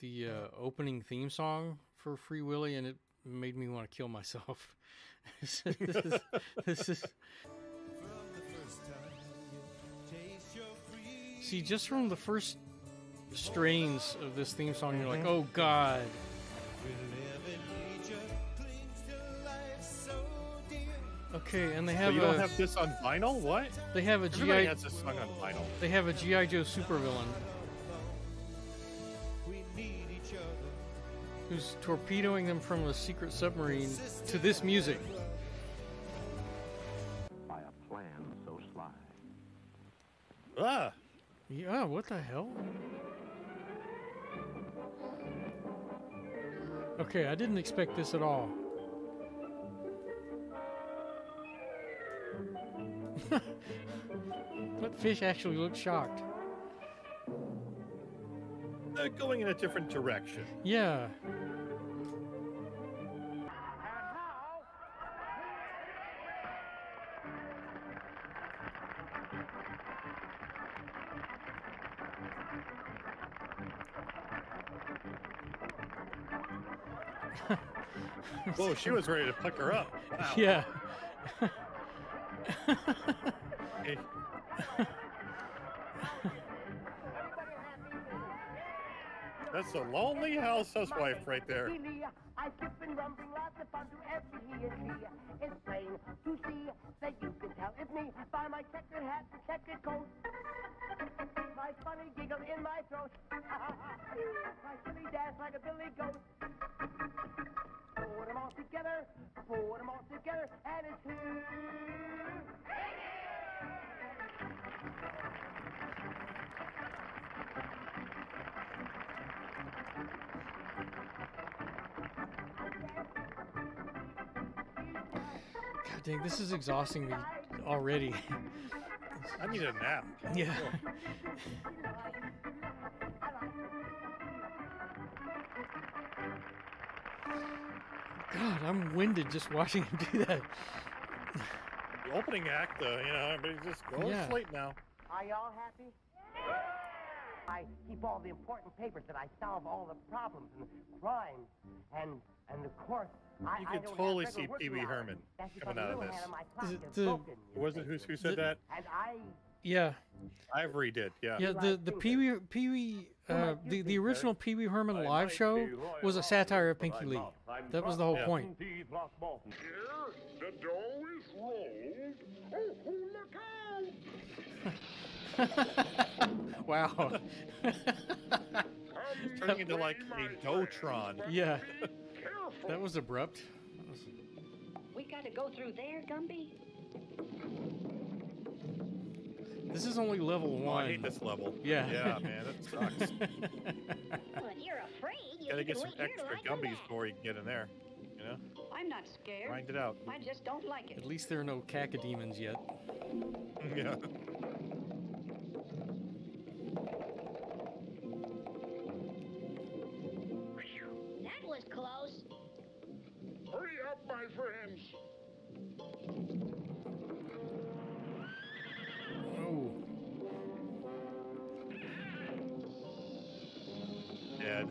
the opening theme song for Free Willy, and it made me want to kill myself. This is... See, just from the first strains of this theme song, you're like, oh God. Okay, and they have. So you don't have this on vinyl? What? They have a GI. Everybody has this song on vinyl. They have a GI Joe supervillain who's torpedoing them from a secret submarine to this music. By a plan so sly. Ah. Yeah, what the hell? Okay, I didn't expect this at all. That fish actually looked shocked. They're going in a different direction. Yeah. Whoa, she was ready to pick her up. Wow. Yeah. Hey. That's a lonely house housewife right there. I skip and rumble lots of fun to every he and me. It's plain to see that you can tell it's me by my checkered hat and checkered coat. My funny giggle in my throat. My silly dance like a billy goat. Put them all together, put them all together, and it's here. God dang, this is exhausting me already. I need a nap. Yeah. God, I'm winded just watching him do that. The opening act, you know, everybody just goes to sleep now. Are y'all happy? Yeah. I keep all the important papers that I solve all the problems and crimes, and of course, you can totally see Pee-wee Herman coming out of this. Was it who said that? And I. Yeah. Ivory did, yeah. Yeah, the Pee-wee, the original Pee-wee Herman live show was a satire of Pinky Lee. That was the whole point. Here, the dough is rolled. Oh, look out! Wow. It's turning into like a Dough-tron. Yeah. That was abrupt. That was... We gotta go through there, Gumby? This is only level 1. I hate this level. Yeah. Yeah, man, that sucks. Well, you're afraid. You gotta get some extra Gumbies before you can get in there. You know? I'm not scared. Find it out. I just don't like it. At least there are no cacodemons yet. Yeah. That was close. Hurry up, my friends. Dead.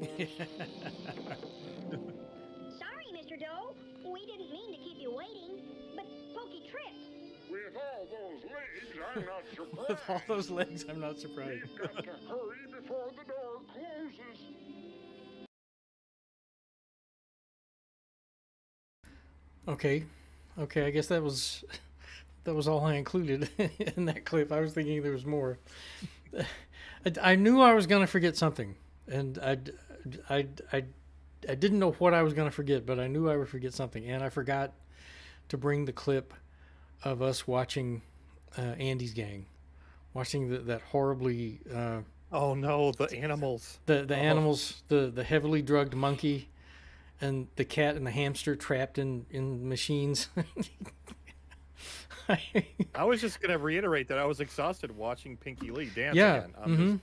Sorry, Mr. Doe. We didn't mean to keep you waiting, but Pokey tripped. With all those legs, I'm not surprised. With all those legs, I'm not surprised. We've got to hurry before the door closes. Okay. Okay, I guess that was all I included in that clip. I was thinking there was more. I knew I was going to forget something, and I didn't know what I was going to forget, but I knew I would forget something, and I forgot to bring the clip of us watching Andy's gang, watching that horribly. Oh no, the animals! The animals, the heavily drugged monkey. And the cat and the hamster trapped in machines. I was just going to reiterate that I was exhausted watching Pinky Lee dance again.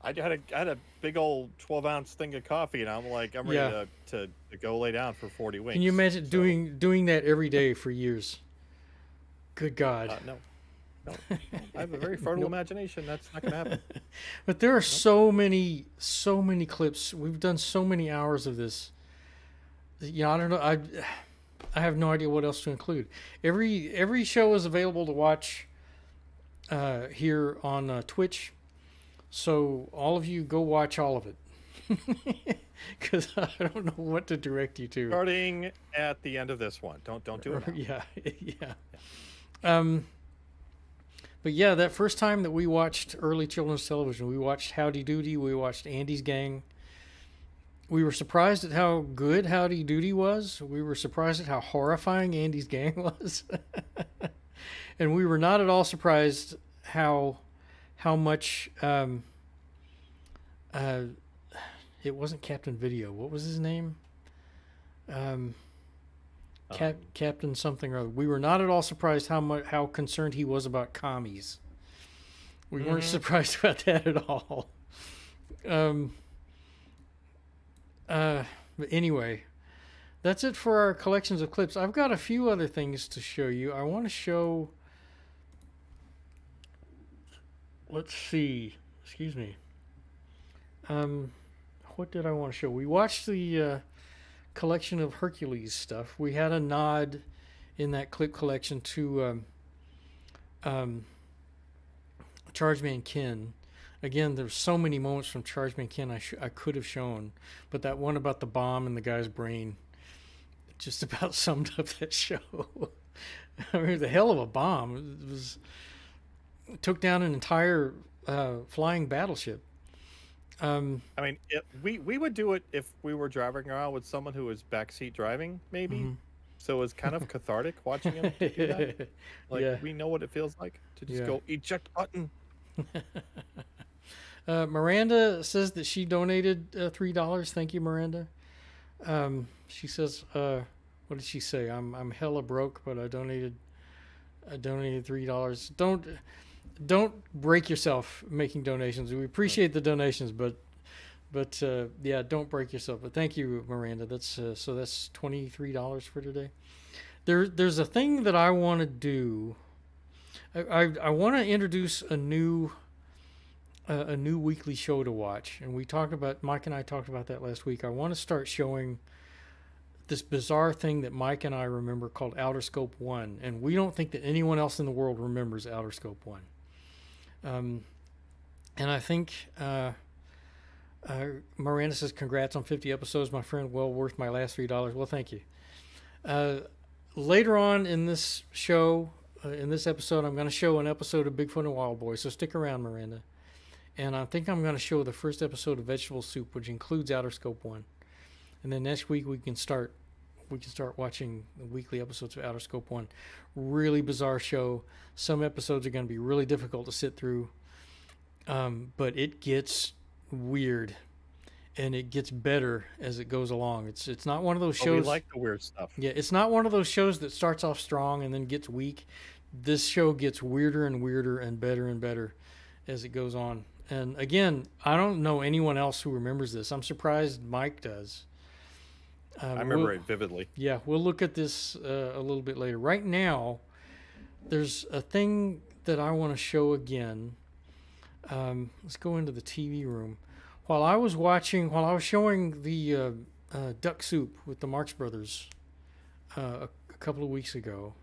I had a big old 12-ounce thing of coffee, and I'm like, I'm ready to go lay down for 40 winks. Can you imagine doing that every day for years? Good God. No. I have a very fertile imagination. That's not going to happen. But there are so many clips. We've done so many hours of this. Yeah, I don't know. I have no idea what else to include. Every show is available to watch here on Twitch. So all of you go watch all of it, because I don't know what to direct you to. Starting at the end of this one. Don't do it now. But yeah, that first time that we watched early children's television, we watched Howdy Doody, we watched Andy's Gang. We were surprised at how good Howdy Doody was. We were surprised at how horrifying Andy's Gang was. And we were not at all surprised how much it wasn't Captain Video. What was his name? Captain something or other. We were not at all surprised how concerned he was about commies. We weren't surprised about that at all. But anyway, that's it for our collections of clips. I've got a few other things to show you. I want to show. Let's see. Excuse me. What did I want to show? We watched the collection of Hercules stuff. We had a nod in that clip collection to Chargeman Ken. Again, there's so many moments from Chargeman Ken I could have shown, but that one about the bomb in the guy's brain just about summed up that show. I mean, the hell of a bomb. It took down an entire flying battleship. I mean, we would do it if we were driving around with someone who was backseat driving, maybe. So it was kind of cathartic watching him do that. Like, we know what it feels like to just go eject button. Miranda says that she donated $3. Thank you, Miranda. She says, what did she say? I'm hella broke, but I donated $3. Don't break yourself making donations. We appreciate the donations, but yeah, don't break yourself. But thank you, Miranda. That's so that's $23 for today. There's a thing that I want to do. I want to introduce a new weekly show to watch, and we talked about Mike and I talked about that last week. I want to start showing this bizarre thing that Mike and I remember called Outer Scope 1, and we don't think that anyone else in the world remembers Outer Scope 1. And I think Miranda says, congrats on 50 episodes, my friend. Well worth my last $3. Well, thank you. Later on in this show, in this episode, I'm going to show an episode of Bigfoot and Wild Boy, so stick around, Miranda. And I think I'm going to show the first episode of Vegetable Soup, which includes Outer Scope 1. And then next week we can start watching the weekly episodes of Outer Scope 1. Really bizarre show. Some episodes are going to be really difficult to sit through, but it gets weird, and it gets better as it goes along. It's not one of those shows. Oh, we like the weird stuff. Yeah, it's not one of those shows that starts off strong and then gets weak. This show gets weirder and weirder and better as it goes on. And again, I don't know anyone else who remembers this. I'm surprised Mike does. I remember it vividly. Yeah, we'll look at this a little bit later. Right now, there's a thing that I want to show again. Let's go into the TV room. While I was showing the duck soup with the Marx Brothers a couple of weeks ago,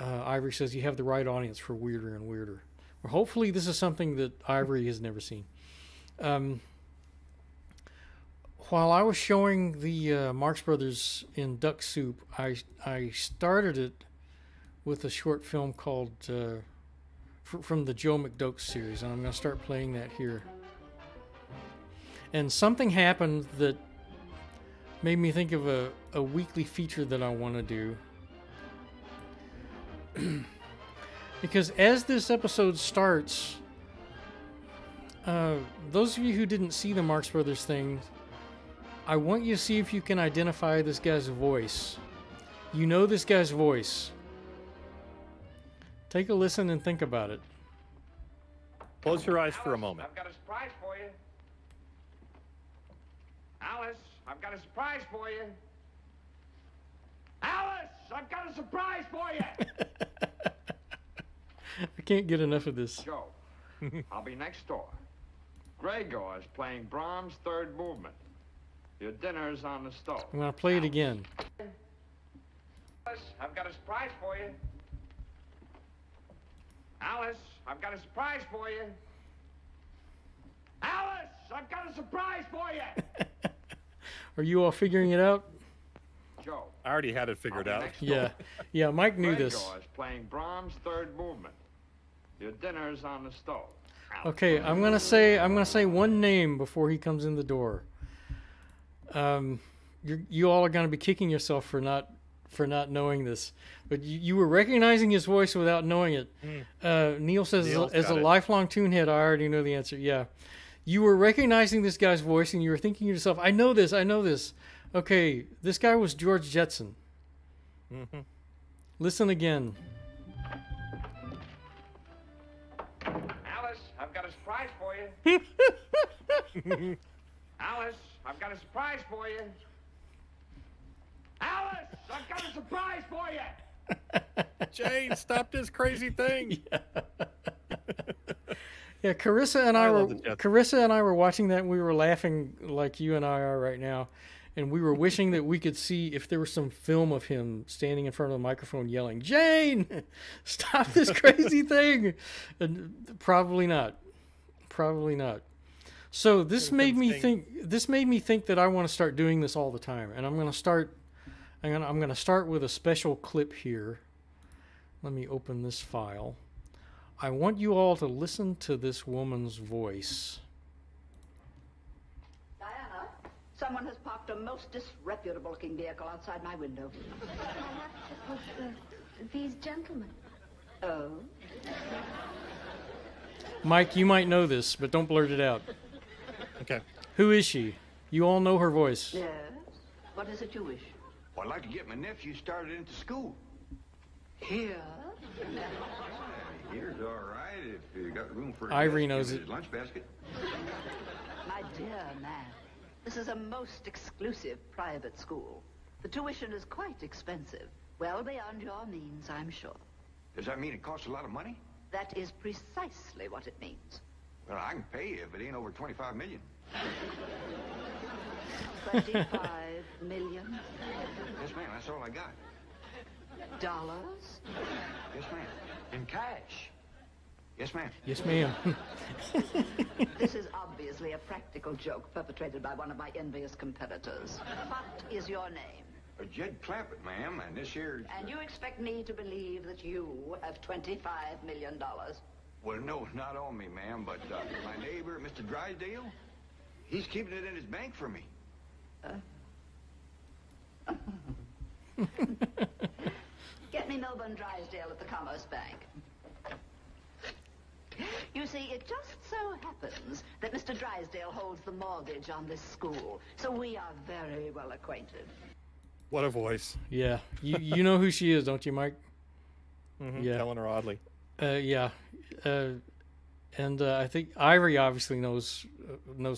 Ivory says you have the right audience for Weirder and Weirder. Well, hopefully this is something that Ivory has never seen. While I was showing the Marx Brothers in Duck Soup, I started it with a short film called from the Joe McDoke series, and I'm going to start playing that here. And something happened that made me think of a weekly feature that I want to do. Because as this episode starts, those of you who didn't see the Marx Brothers thing, I want you to see if you can identify this guy's voice. You know this guy's voice. Take a listen and think about it. Close your eyes for a moment. I've got a surprise for you. Alice, I've got a surprise for you. Alice, I've got a surprise for you. I can't get enough of this. Joe, I'll be next door. Gregor is playing Brahms' third movement. Your dinner is on the stove. I'm going to play it again. Alice, I've got a surprise for you. Alice, I've got a surprise for you. Alice, I've got a surprise for you. Are you all figuring it out? Joe, I already had it figured out. Yeah, yeah. Mike knew this. Gregor is playing Brahms' third movement. Your dinner is on the stove. Alice. Okay, I'm gonna say one name before he comes in the door. You all are gonna be kicking yourself for not knowing this, but you were recognizing his voice without knowing it. Neil says, as a lifelong Toonhead, I already know the answer. Yeah, you were recognizing this guy's voice, and you were thinking to yourself, I know this, I know this. Okay, this guy was George Jetson. Mm-hmm. Listen again. Alice, I've got a surprise for you. Alice, I've got a surprise for you. Alice, I've got a surprise for you. Jane, stop this crazy thing. Yeah, yeah. Carissa and I were watching that, and we were laughing like you and I are right now, and we were wishing that we could see if there was some film of him standing in front of the microphone yelling, "Jane, stop this crazy thing!" And probably not. Probably not. So this made me think. This made me think that I want to start doing this all the time, and I'm going to start. I'm going to start with a special clip here. Let me open this file. I want you all to listen to this woman's voice. Diana, someone has parked a most disreputable-looking vehicle outside my window. These gentlemen. Oh. Mike, you might know this, but don't blurt it out. Okay. Who is she? You all know her voice. Yes. What is it you wish? Well, I'd like to get my nephew started into school. Here? Here's all right if you got room for a Ivory knows it. Lunch basket. My dear man, this is a most exclusive private school. The tuition is quite expensive. Well beyond your means, I'm sure. Does that mean it costs a lot of money? That is precisely what it means. Well, I can pay you if it ain't over $25 million. 25 million? Yes, ma'am, that's all I got. Dollars? Yes, ma'am. In cash? Yes, ma'am. Yes, ma'am. This is obviously a practical joke perpetrated by one of my envious competitors. What is your name? Jed Clampett, ma'am, and this here... And you expect me to believe that you have $25 million? Well, no, not on me, ma'am, but my neighbor, Mr. Drysdale, he's keeping it in his bank for me. Get me Melbourne Drysdale at the Commerce Bank. You see, it just so happens that Mr. Drysdale holds the mortgage on this school, so we are very well acquainted. What a voice. Yeah. You know who she is, don't you, Mike? Mm-hmm. Yeah. Eleanor Audley. Yeah. I think Ivory obviously knows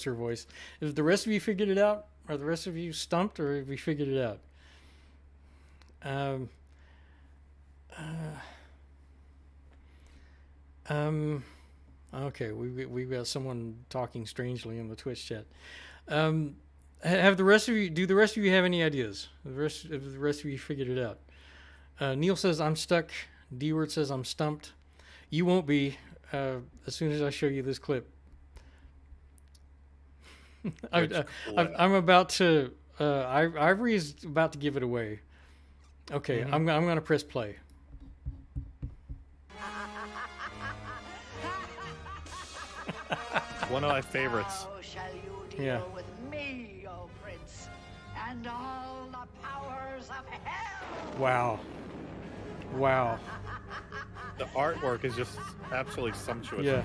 her voice. Have the rest of you figured it out? Are the rest of you stumped, or have we figured it out? Okay, we've got someone talking strangely in the Twitch chat. Have the rest of you? Do the rest of you have any ideas? The rest of you figured it out. Neil says I'm stuck. D-Word says I'm stumped. You won't be as soon as I show you this clip. I'm about to. Ivory is about to give it away. Okay, I'm gonna press play. One of my favorites. How shall you deal with me, O Prince, and all the powers of hell? Wow. Wow. The artwork is just absolutely sumptuous in this.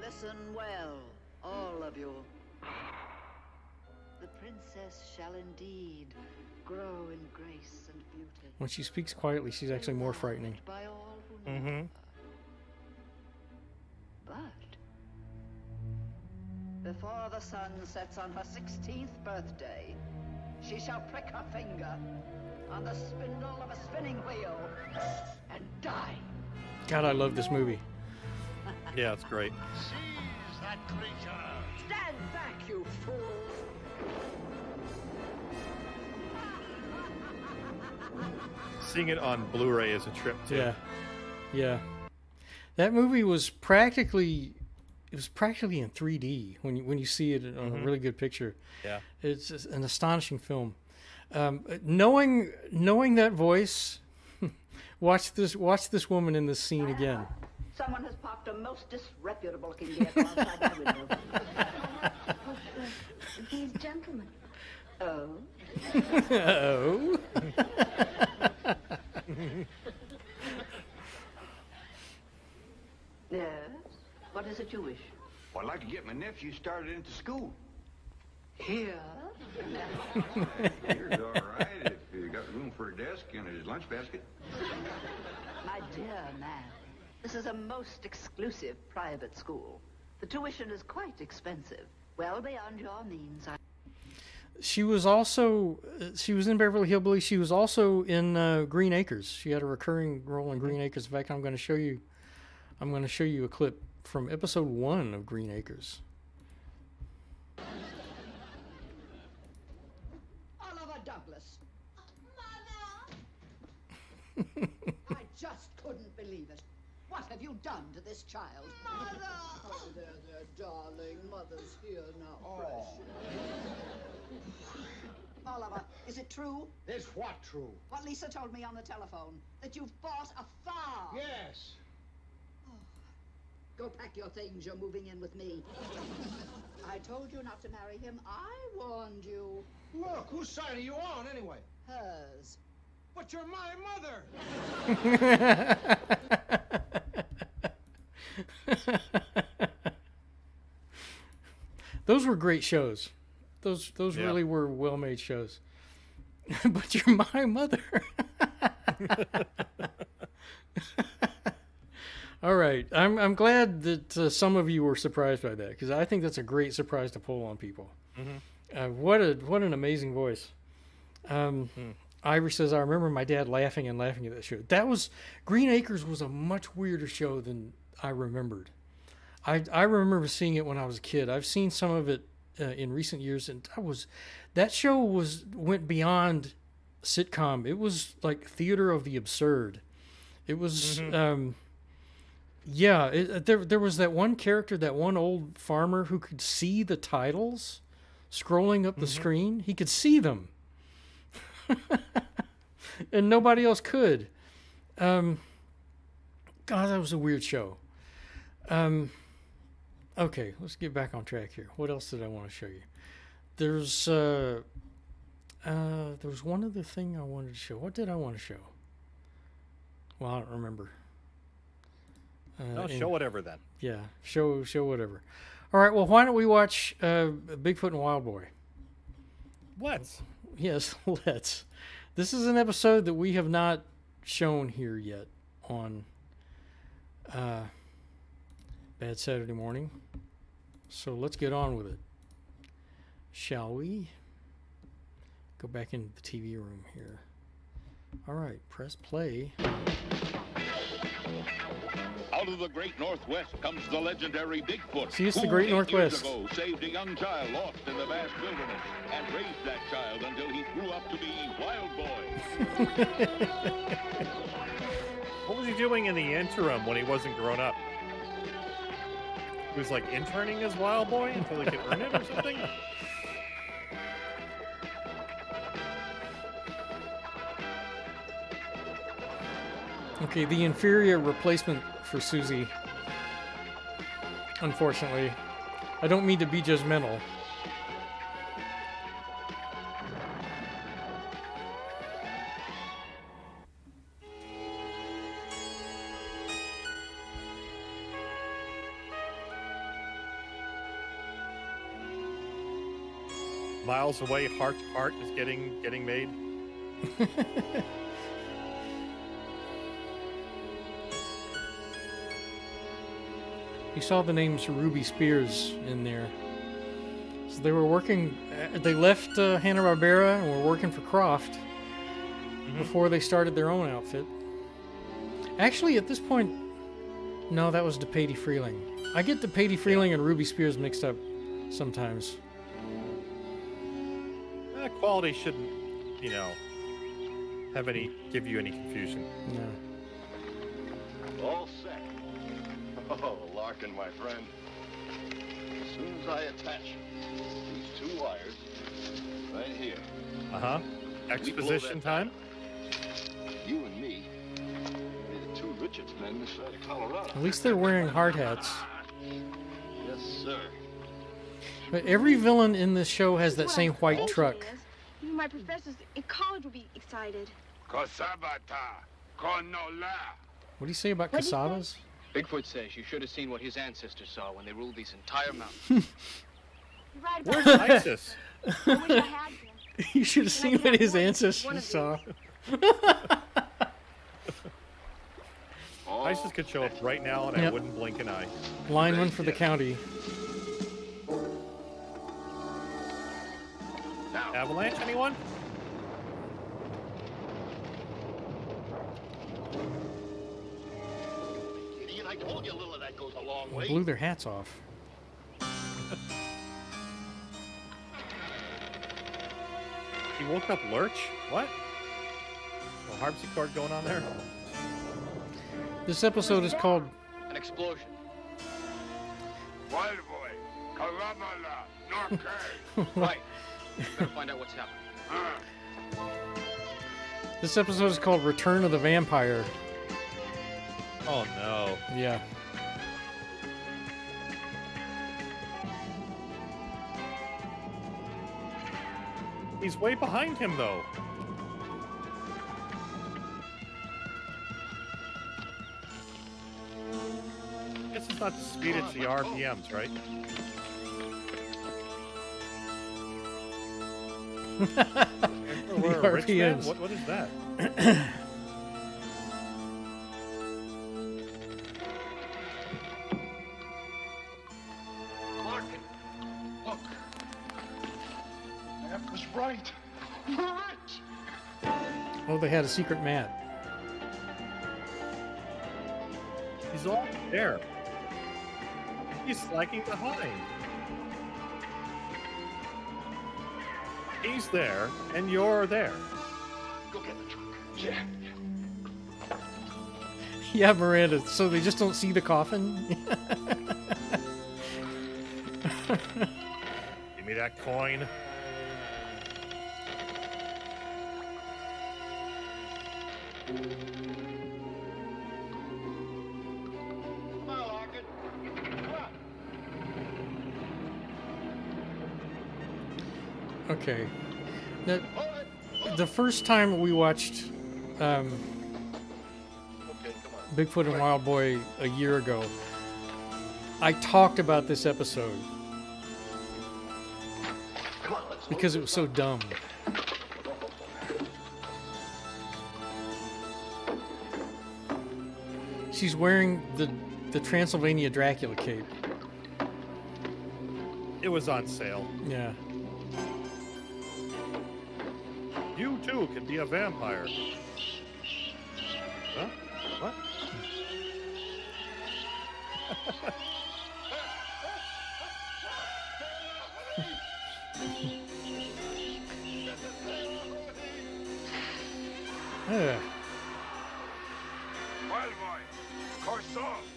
Listen well, all of you. The princess shall indeed grow in grace and beauty. When she speaks quietly, she's actually more frightening. But before the sun sets on her 16th birthday, she shall prick her finger on the spindle of a spinning wheel and die. God, I love this movie. Yeah, it's great. Seize that creature! Stand back, you fool! Seeing it on Blu-ray is a trip, too. Yeah. Yeah. That movie was practically... It was practically in 3D when you see it on a really good picture. Yeah, it's an astonishing film. Knowing that voice, watch this woman in this scene again. Someone has popped a most disreputable looking vehicle outside my window. These gentlemen. Oh. Oh. Yes. What is it you wish? Well, I'd like to get my nephew started into school. Here? Here's all right if you got room for a desk and his lunch basket. My dear man, this is a most exclusive private school. The tuition is quite expensive, well beyond your means. She was also, she was in Beverly Hillbillies. She was also in Green Acres. She had a recurring role in Green Acres. In fact, I'm going to show you a clip from episode 1 of Green Acres. Oliver Douglas. Mother! I just couldn't believe it. What have you done to this child? Mother! Oh, there, darling. Mother's here now. Oh. Oliver, is it true? Is what true? What Lisa told me on the telephone. That you've bought a farm. Yes. Go pack your things, you're moving in with me. I told you not to marry him, I warned you. Look, whose side are you on anyway? Hers. But you're my mother! Those were great shows. Those really were well-made shows. But you're my mother. All right, I'm glad that some of you were surprised by that, because I think that's a great surprise to pull on people. What an amazing voice. Ivory says, I remember my dad laughing at that show. That was, Green Acres was a much weirder show than I remembered. I remember seeing it when I was a kid. I've seen some of it in recent years, and that show went beyond sitcom. It was like theater of the absurd. It was. Yeah, there was that one character, that one old farmer who could see the titles scrolling up the screen. He could see them. And nobody else could. God, that was a weird show. Okay, let's get back on track here. What else did I want to show you? There's one other thing I wanted to show. What did I want to show? Well, I don't remember. Show whatever then. Yeah, show whatever. All right, well, why don't we watch Bigfoot and Wild Boy? What? Yes, let's. This is an episode that we have not shown here yet on Bad Saturday Morning. So let's get on with it. Shall we? Go back into the TV room here. All right, press play. Out of the Great Northwest comes the legendary Bigfoot. See, it's the Great Northwest. Who 8 years ago saved a young child lost in the vast wilderness and raised that child until he grew up to be Wild Boy. What was he doing in the interim when he wasn't grown up? He was like interning as Wild Boy until he could earn it or something? Okay, the inferior replacement for Susie. Unfortunately. I don't mean to be judgmental. Miles away, heart to heart is getting made. You saw the names Ruby Spears in there. So they were working, they left Hanna-Barbera and were working for Croft before they started their own outfit. Actually, at this point, no, that was DePatie Freeling. I get DePatie Freeling and Ruby Spears mixed up sometimes. That quality shouldn't, you know, have any, give you any confusion. No. All set. Oh, Larkin, my friend. As soon as I attach these two wires, right here. Uh-huh. Exposition time? You and me, the two Richards men this side of Colorado. At least they're wearing hard hats. Yes, sir. But every villain in this show has that same white truck. Even my professors in college will be excited. What do you say about cassavas? Bigfoot says you should have seen what his ancestors saw when they ruled these entire mountains. Where's ISIS? You should have seen what his ancestors saw. ISIS could show up right now and I wouldn't blink an eye. Line one for the county. Avalanche, anyone? I told you a little of that goes a long way. Blew their hats off. He woke up Lurch? What? A harpsichord going on there? This episode is called... An explosion. Wild boy. Karamala. North K. Right. Better find out what's happening. This episode is called Return of the Vampire. Oh no. Yeah. He's way behind him though. I guess it's not the speed, it's the RPMs, right? We're a rich man? What is that? Larkin, look. Matt was right. We're rich. Oh, they had a secret Matt. He's all there. He's slacking behind. He's there, and you're there. Go get the truck. Yeah. Yeah, Miranda, so they just don't see the coffin? Give me that coin. Okay. Now, the first time we watched Bigfoot and Wild Boy a year ago, I talked about this episode because it was so dumb. She's wearing the Transylvania Dracula cape. It was on sale. Yeah. You, too, can be a vampire. Huh? What?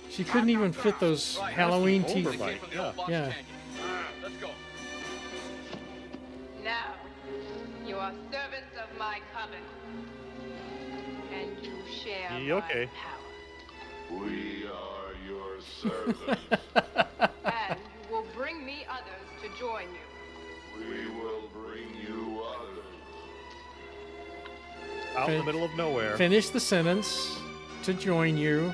She couldn't even fit those Halloween teeth. Yeah. Let's go. Now, you are servants of my covenant, and you share my power. We are your servants. And you will bring me others to join you. We will bring you others. Out in the middle of nowhere. Finish the sentence. To join you.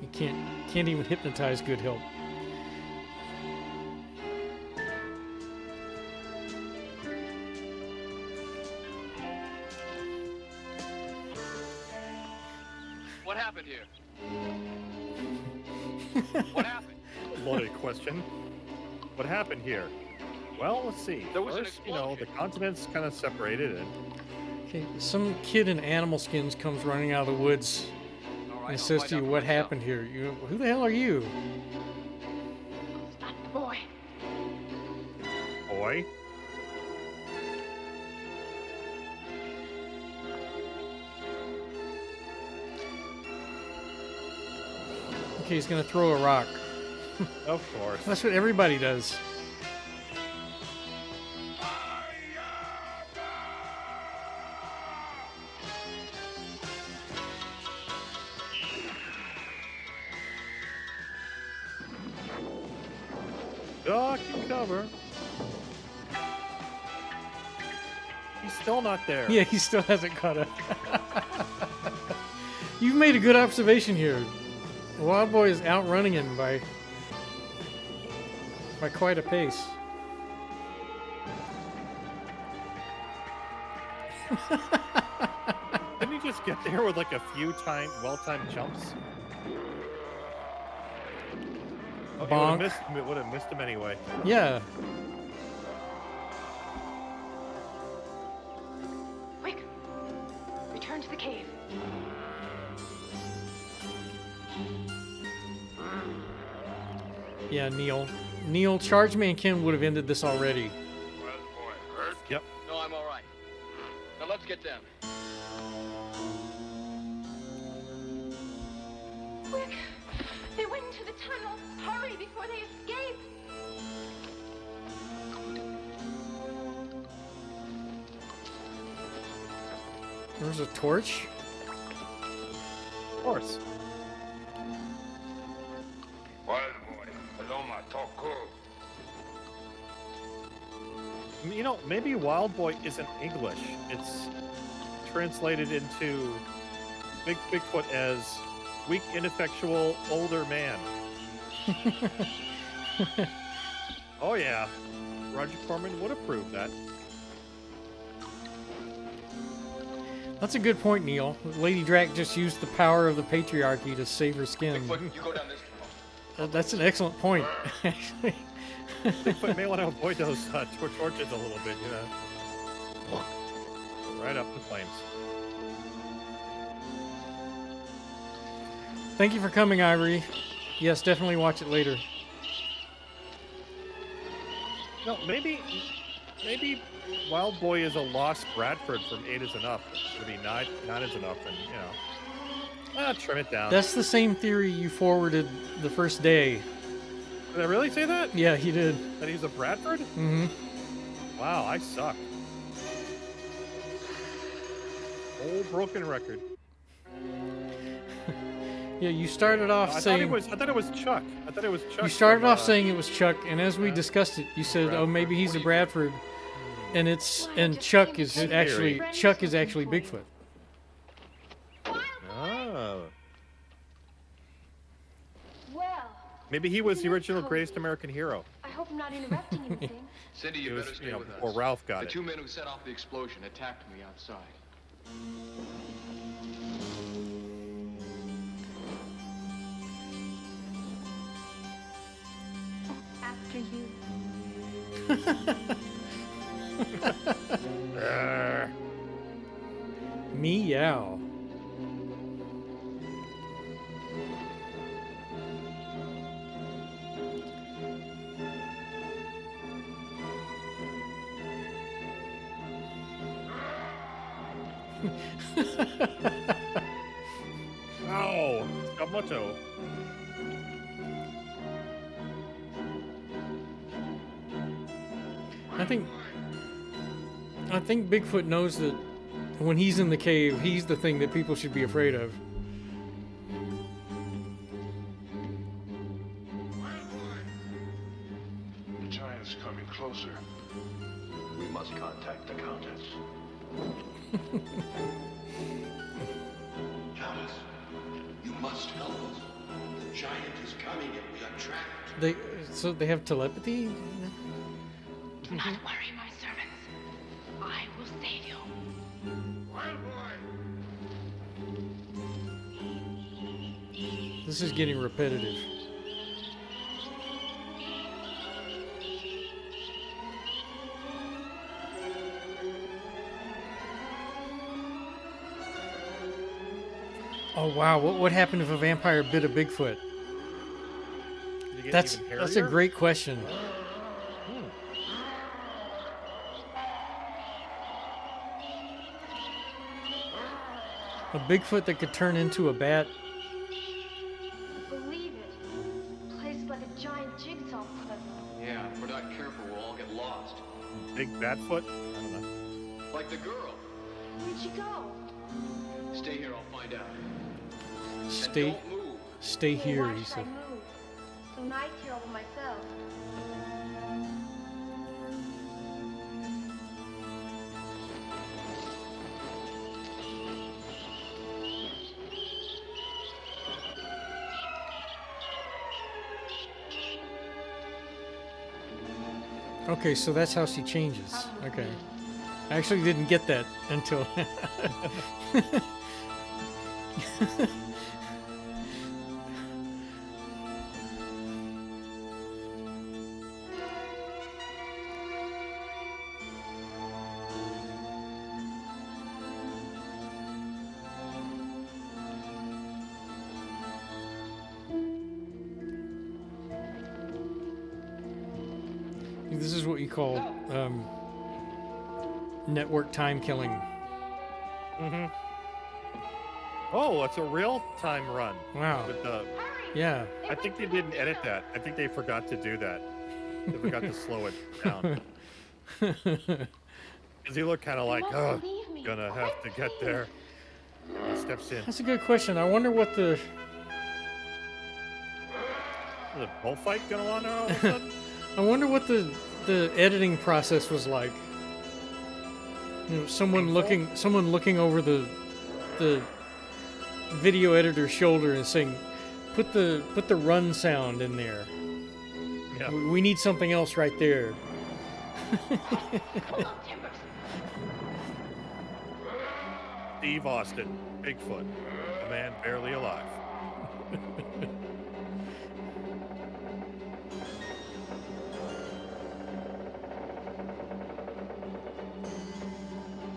You can't even hypnotize good help. What happened here? What happened? Loaded question. What happened here? Well, let's see. There was first, you know, the continents kind of separated, and okay, some kid in animal skins comes running out of the woods. And says to you, what happened here? You, who the hell are you? Stop the boy. Boy? Okay, he's going to throw a rock. Of course. That's what everybody does. Not there. Yeah, he still hasn't caught up. You've made a good observation here. Wild Boy is outrunning him by quite a pace. Didn't he just get there with like a few well-timed jumps? Oh, would have missed him anyway. Yeah. Yeah, Neil, Chargeman Ken would have ended this already. Well, boy, hurt? Yep. No, I'm all right. Now let's get down. Quick! They went into the tunnel. Hurry before they escape. There's a torch. Of course. You know, maybe Wild Boy isn't English. It's translated into Bigfoot as weak, ineffectual, older man. Oh, yeah. Roger Corman would approve that. That's a good point, Neil. Lady Drac just used the power of the patriarchy to save her skin. Bigfoot, you go down this tunnel. That's an excellent point, actually. But may want to avoid those torches a little bit, you know. Right up in flames. Thank you for coming, Ivory. Yes, definitely watch it later. No, maybe Wild Boy is a lost Bradford from 8 is Enough. It'll be 9 is Enough, and you know, trim it down. That's the same theory you forwarded the first day. Did I really say that? Yeah, he did. That he's a Bradford? Mm-hmm. Wow, I suck. Old broken record. Yeah, you started off saying... I thought it was Chuck. You started off saying it was Chuck, and as we discussed it, you said, oh, maybe he's a Bradford, and it's... And Chuck is actually Bigfoot. Oh. Maybe he was the original greatest American hero. I hope I'm not interrupting anything. Cindy, you better stay with us. Or Ralph got it. The two men who set off the explosion attacked me outside. After you. Meow. Ow! Scabotto. I think Bigfoot knows that when he's in the cave, he's the thing that people should be afraid of. The giant's coming closer. We must contact the Countess. Countess, you must help us. The giant is coming and we are trapped. So they have telepathy? Do not worry, my servants. I will save you. Wild boy! This is getting repetitive. Oh wow, what would happen if a vampire bit a Bigfoot? That's a great question. A Bigfoot that could turn into a bat. Believe it. Placed like a giant jigsaw puzzle. Yeah, if we're not careful, we'll all get lost. Big Batfoot? I don't know. Like the girl. Where'd she go? Stay here, I'll find out. Stay here, he said. So nice here all myself. Okay, so that's how she changes. Okay. I actually didn't get that until... This is what you call network time killing. Mm-hmm. Oh, it's a real time run. Wow. With the, yeah. I think they didn't edit that. I think they forgot to do that. They forgot to slow it down. Because he looked kind of like, oh, gonna have to get there. He steps in. That's a good question. I wonder what the... Is a bullfight going on now all of a sudden? I wonder what the editing process was like. You know, someone looking over the video editor's shoulder and saying, "Put the run sound in there. Yeah. We need something else right there." Steve Austin, Bigfoot, a man barely alive.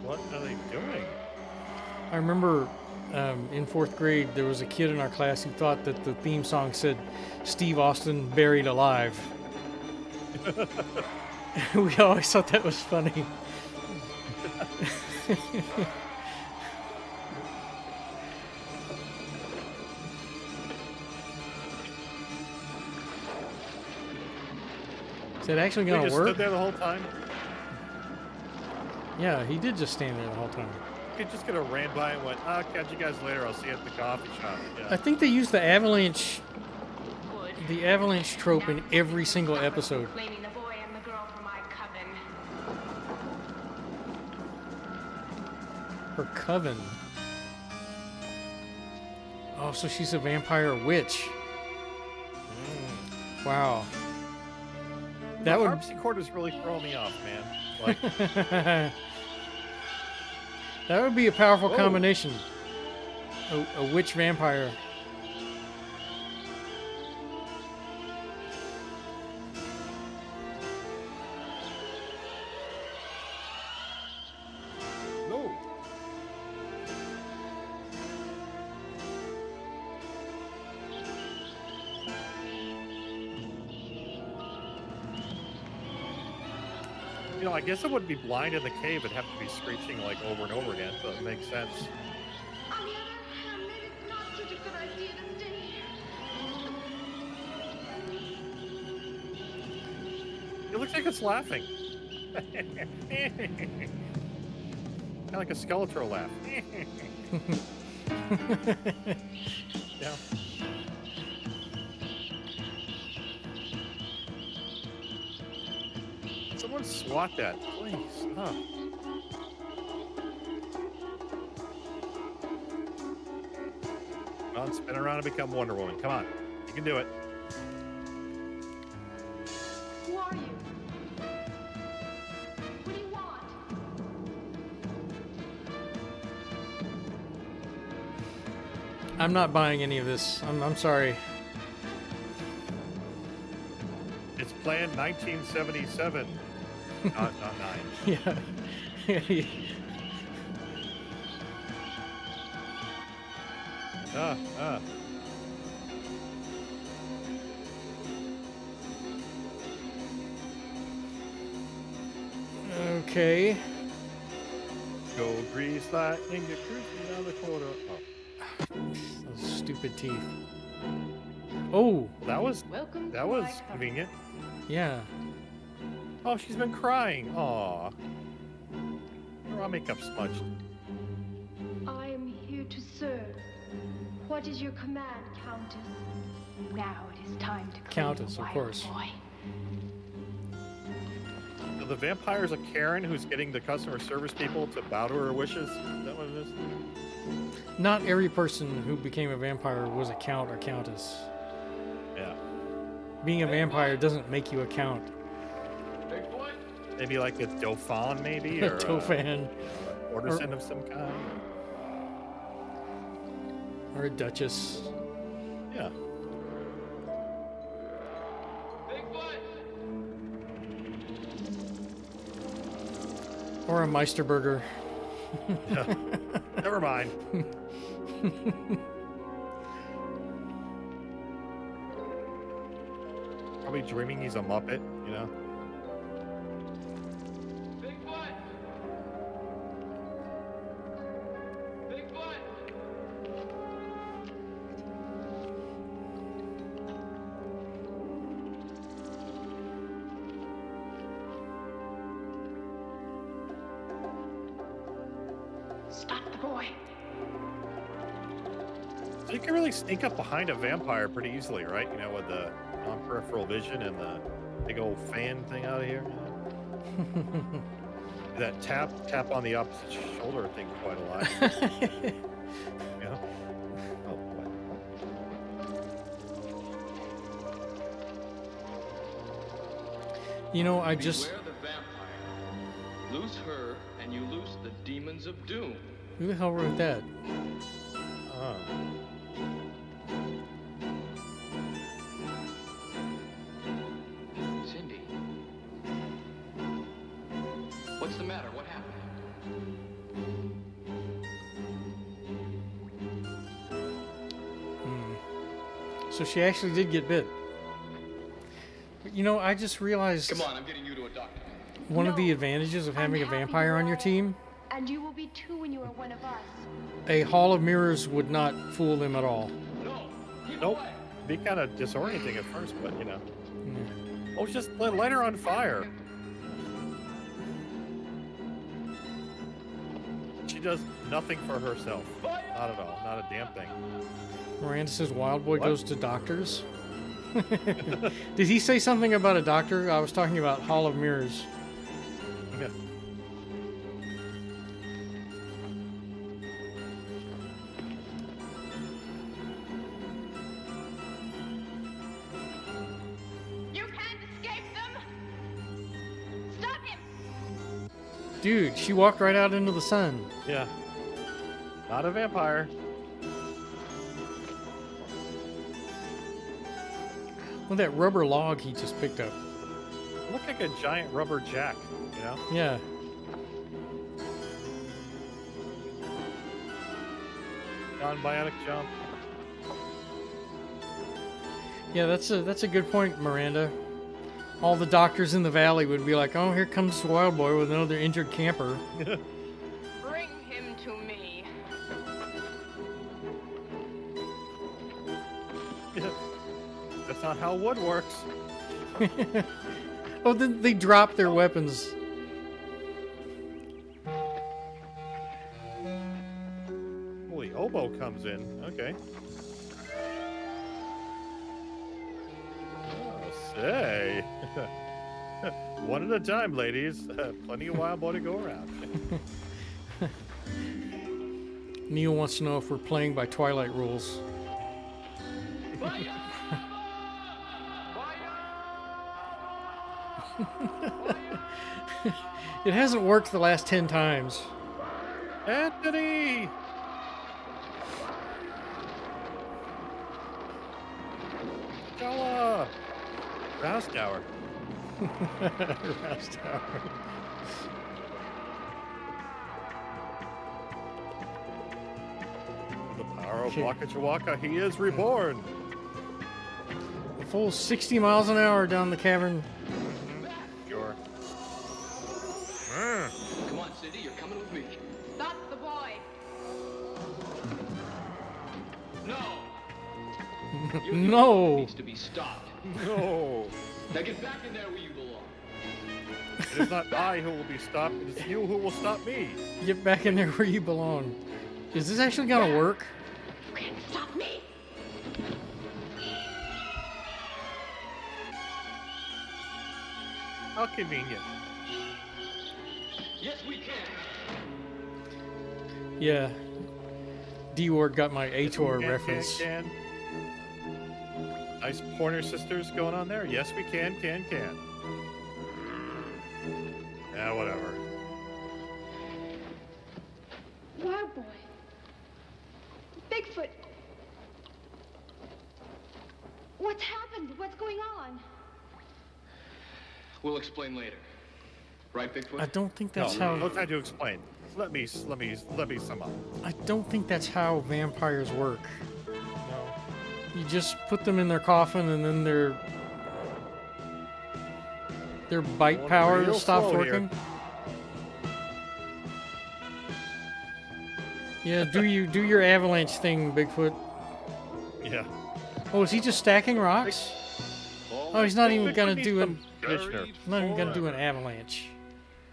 What are they doing? I remember in fourth grade there was a kid in our class who thought that the theme song said Steve Austin buried alive. We always thought that was funny. Is that actually going to work? Stood there the whole time? Yeah, he did just stand there the whole time. He just could have ran by and went, I'll catch you guys later, I'll see you at the coffee shop. Yeah. I think they used the avalanche trope in every single episode. Blaming the boy and the girl for my coven. Her coven. Oh, so she's a vampire witch. Mm. Wow. That would... harpsichord is really throwing me off, man. Like... that would be a powerful combination. A witch vampire. You know, I guess it wouldn't be blind in the cave. It'd have to be screeching like over and over again, so it makes sense. On the other hand, maybe it's not such a good idea to stay here. It looks like it's laughing. Kind of like a Skeletor laugh. Yeah. Someone swat that, please. Huh. Come on, spin around and become Wonder Woman. Come on. You can do it. Who are you? What do you want? I'm not buying any of this. I'm sorry. It's planned 1977. Not nine. Yeah. Okay. Go grease that and get cruising down the corridor. Oh. Those stupid teeth. Oh, that was convenient. Yeah. Oh, she's been crying. Aw. Her raw makeup smudged. I am here to serve. What is your command, Countess? Now it is time to clean Countess, the wild of course. Boy. So the vampire's a Karen who's getting the customer service people to bow to her wishes? Is that what it is? Not every person who became a vampire was a count or countess. Yeah. Being a vampire doesn't make you a count. Big boy? Maybe like a Dauphin, maybe? Or a Dauphin. Orderson of some kind. Or a Duchess. Yeah. Bigfoot. Or a Meisterburger. Yeah. Never mind. Probably dreaming he's a Muppet, you know? Sneak up behind a vampire pretty easily, right? You know, with the non-peripheral vision and the big old fan thing out of here. You know? That tap on the opposite shoulder thing quite a lot. You know? Oh boy. You know, I just beware the vampire. Lose her, and you lose the demons of doom. Who the hell wrote that? She actually did get bit. But, you know, I just realized. Come on, I'm getting you to a doctor. One of the advantages of having a vampire on your team. And you will be too when you are one of us. A hall of mirrors would not fool them at all. No. Nope. Be kind of disorienting at first, but you know. Yeah. Oh, just light her on fire. She does nothing for herself. Not at all. Not a damn thing. Miranda says Wild Boy goes to doctors. Did he say something about a doctor? I was talking about Hall of Mirrors. Yeah. You can't escape them! Stop him! Dude, she walked right out into the sun. Yeah. Not a vampire. Well, that rubber log he just picked up. Looked like a giant rubber jack, you know? Yeah. Non-bionic jump. Yeah, that's a good point, Miranda. all the doctors in the valley would be like, oh, here comes Wild Boy with another injured camper. Bring him to me. That's not how wood works. Oh, then they drop their weapons. Holy oboe comes in. Okay. Hey, one at a time, ladies. Plenty of Wild Boy to go around. Neil wants to know if we're playing by Twilight rules. Fire! Fire! Fire! It hasn't worked the last 10 times. Anthony! Stella! Rouse Tower. Rouse Tower. The power of Waka Chewaka, he is reborn. A full 60 miles an hour down the cavern. Sure. Come on, City, you're coming with me. Stop the boy. No. Your no. Needs to be stopped. No. Now get back in there where you belong. It is not I who will be stopped, it is you who will stop me. Get back in there where you belong. Is this actually gonna work? You can't stop me. How convenient. Yes, we can. Yeah. D-Ward got my ATOR reference. Nice Pointer Sisters going on there. Yes, we can. Yeah, whatever. Wild Boy. Bigfoot. What's happened? What's going on? We'll explain later. Right, Bigfoot? I don't think that's how... No time to explain. Let me sum up. I don't think that's how vampires work. You just put them in their coffin, and then their bite power stops working. Yeah, do your avalanche thing, Bigfoot. Yeah. Oh, is he just stacking rocks? Oh, he's not even gonna do an avalanche.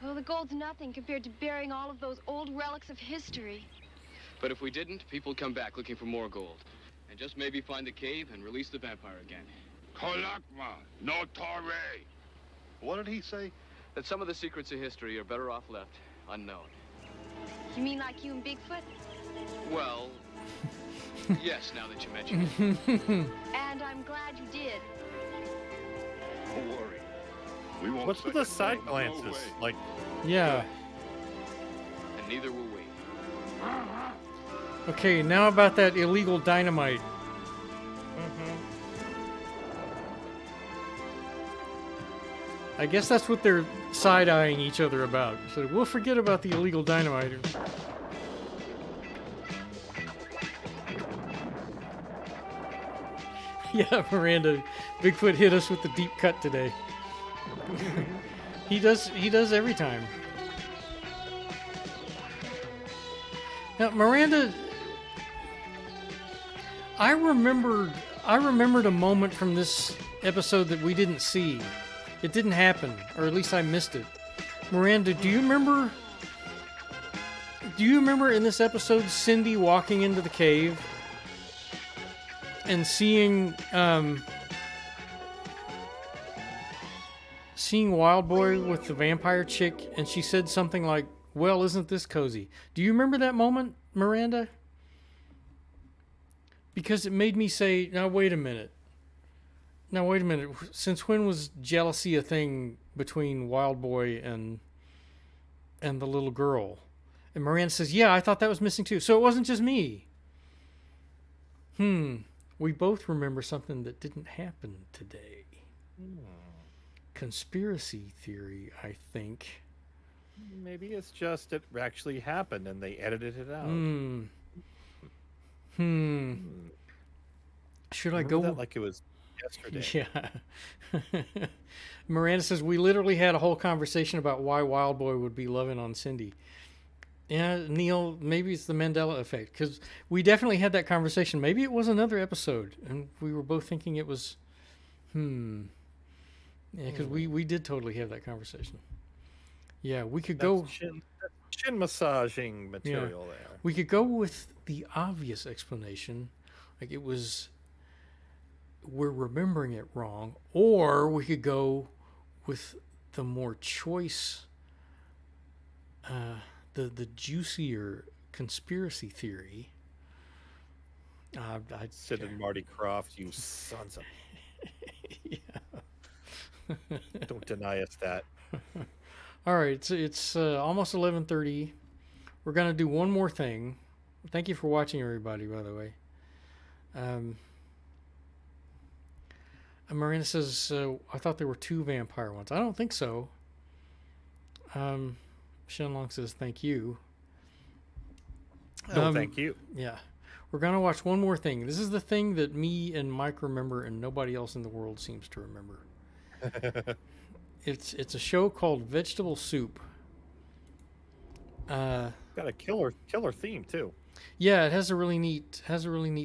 Well, the gold's nothing compared to burying all of those old relics of history. But if we didn't, people come back looking for more gold. And just maybe find the cave and release the vampire again. Kolakma, no Torre. What did he say? That some of the secrets of history are better off left unknown. You mean like you and Bigfoot? Well, yes, now that you mention it. And I'm glad you did. Don't worry. We won't. What's with the side glances? No, like, yeah. And neither will we. Okay, now about that illegal dynamite. I guess that's what they're side-eyeing each other about. So we'll forget about the illegal dynamite. Yeah, Miranda, Bigfoot hit us with the deep cut today. He does every time. Now, Miranda, I remembered a moment from this episode that we didn't see. It didn't happen, or at least I missed it. Miranda, do you remember in this episode Cindy walking into the cave and seeing Wild Boy with the vampire chick, and she said something like, "Well, isn't this cozy?" Do you remember that moment, Miranda? Because it made me say, now wait a minute. Now wait a minute. Since when was jealousy a thing between Wild Boy and the little girl? And Miranda says, yeah, I thought that was missing too. So it wasn't just me. We both remember something that didn't happen today. Conspiracy theory, I think. Maybe it's just it actually happened and they edited it out. Should I go that like it was yesterday. Yeah. Miranda says, we literally had a whole conversation about why Wild Boy would be loving on Cindy. Yeah, Neil, maybe it's the Mandela effect, because we definitely had that conversation. Maybe it was another episode, and we were both thinking it was, Yeah, because we did totally have that conversation. Yeah, we could go... Chin massaging material there. We could go with the obvious explanation, like it was... we're remembering it wrong, or we could go with the more choice, the juicier conspiracy theory. I'd sit in Marty Croft, you sons of... Yeah. Don't deny us that. All right, it's almost 11:30. We're gonna do one more thing. Thank you for watching, everybody. By the way. Miranda says, I thought there were two vampire ones. I don't think so. Shenlong says, thank you. No, thank you. Yeah. We're going to watch one more thing. This is the thing that me and Mike remember and nobody else in the world seems to remember. It's a show called Vegetable Soup. Got a killer theme, too. Yeah, it has a really neat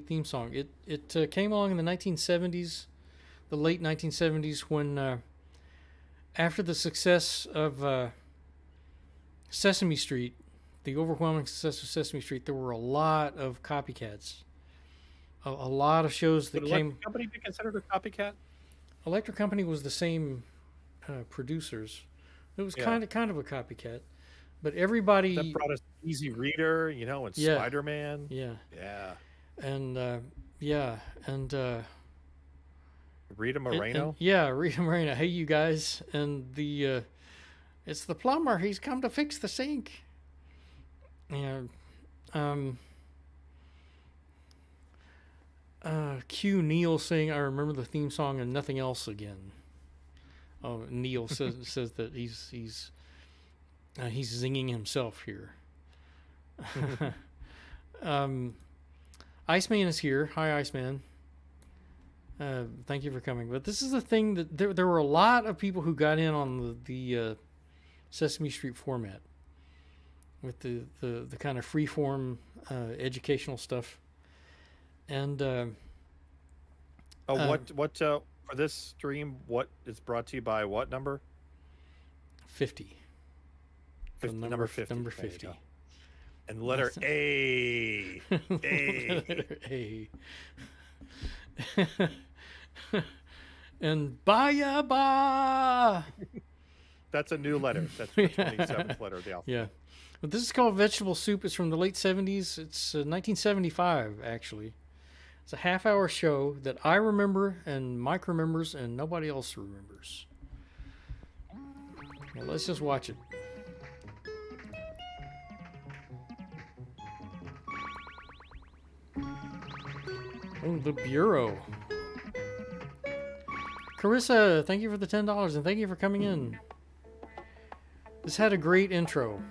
theme song. It came along in the 1970s. The late 1970s, when after the success of Sesame Street, the overwhelming success of Sesame Street, there were a lot of copycats. A lot of shows that came. Would Electric Company be considered a copycat? Electric Company was the same producers. It was kind of a copycat, but everybody that brought us Easy Reader, you know, and Spider-Man. Yeah. Yeah. And Rita Moreno? Yeah, Rita Moreno. Hey, you guys. And the, it's the plumber. He's come to fix the sink. Yeah. Q Neil saying, I remember the theme song and nothing else again. Oh, Neil says that he's zinging himself here. Iceman is here. Hi, Iceman. Thank you for coming. But this is the thing that there were a lot of people who got in on the Sesame Street format with the kind of freeform educational stuff. And what for this stream? What is brought to you by what number? 50. Number 50. And letter A. A. Letter A. And Bayaba. That's a new letter. That's the 27th letter of the alphabet. Yeah, but this is called Vegetable Soup. It's from the late 70s. It's 1975, actually. It's a half-hour show that I remember, and Mike remembers, and nobody else remembers. Well, let's just watch it. Oh, the Bureau. Carissa, thank you for the $10, and thank you for coming in. This had a great intro.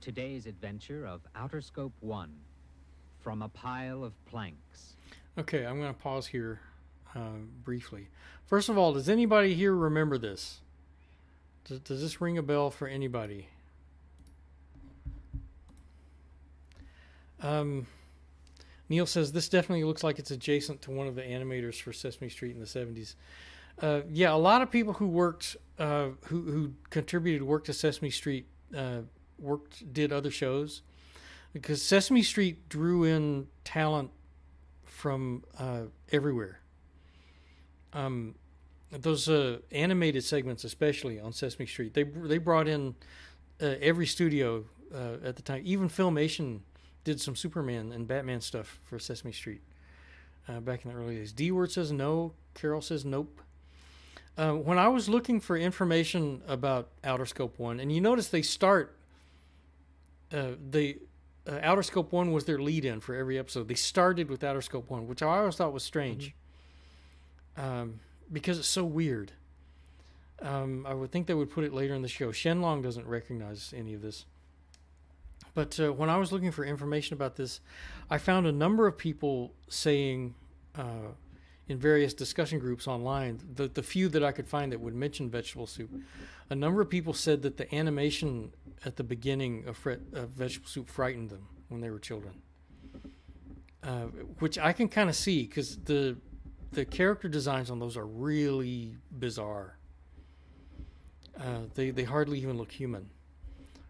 Today's adventure of Outer Scope 1, From a Pile of Planks. Okay, I'm going to pause here briefly. First of all, does anybody here remember this? Does this ring a bell for anybody? Neil says, this definitely looks like it's adjacent to one of the animators for Sesame Street in the 70s. Yeah, a lot of people who worked, who contributed work to Sesame Street, did other shows, because Sesame Street drew in talent from everywhere. Those animated segments, especially on Sesame Street, they brought in every studio at the time. Even Filmation did some Superman and Batman stuff for Sesame Street back in the early days. D-Word says no. Carol says nope. When I was looking for information about Outer Scope 1, and you notice they start, Outer Scope 1 was their lead-in for every episode. They started with Outer Scope 1, which I always thought was strange, because it's so weird. I would think they would put it later in the show. Shenlong doesn't recognize any of this. But when I was looking for information about this, I found a number of people saying... in various discussion groups online, the few that I could find that would mention vegetable soup, a number of people said that the animation at the beginning of Vegetable Soup frightened them when they were children, which I can kind of see, because the character designs on those are really bizarre. They hardly even look human.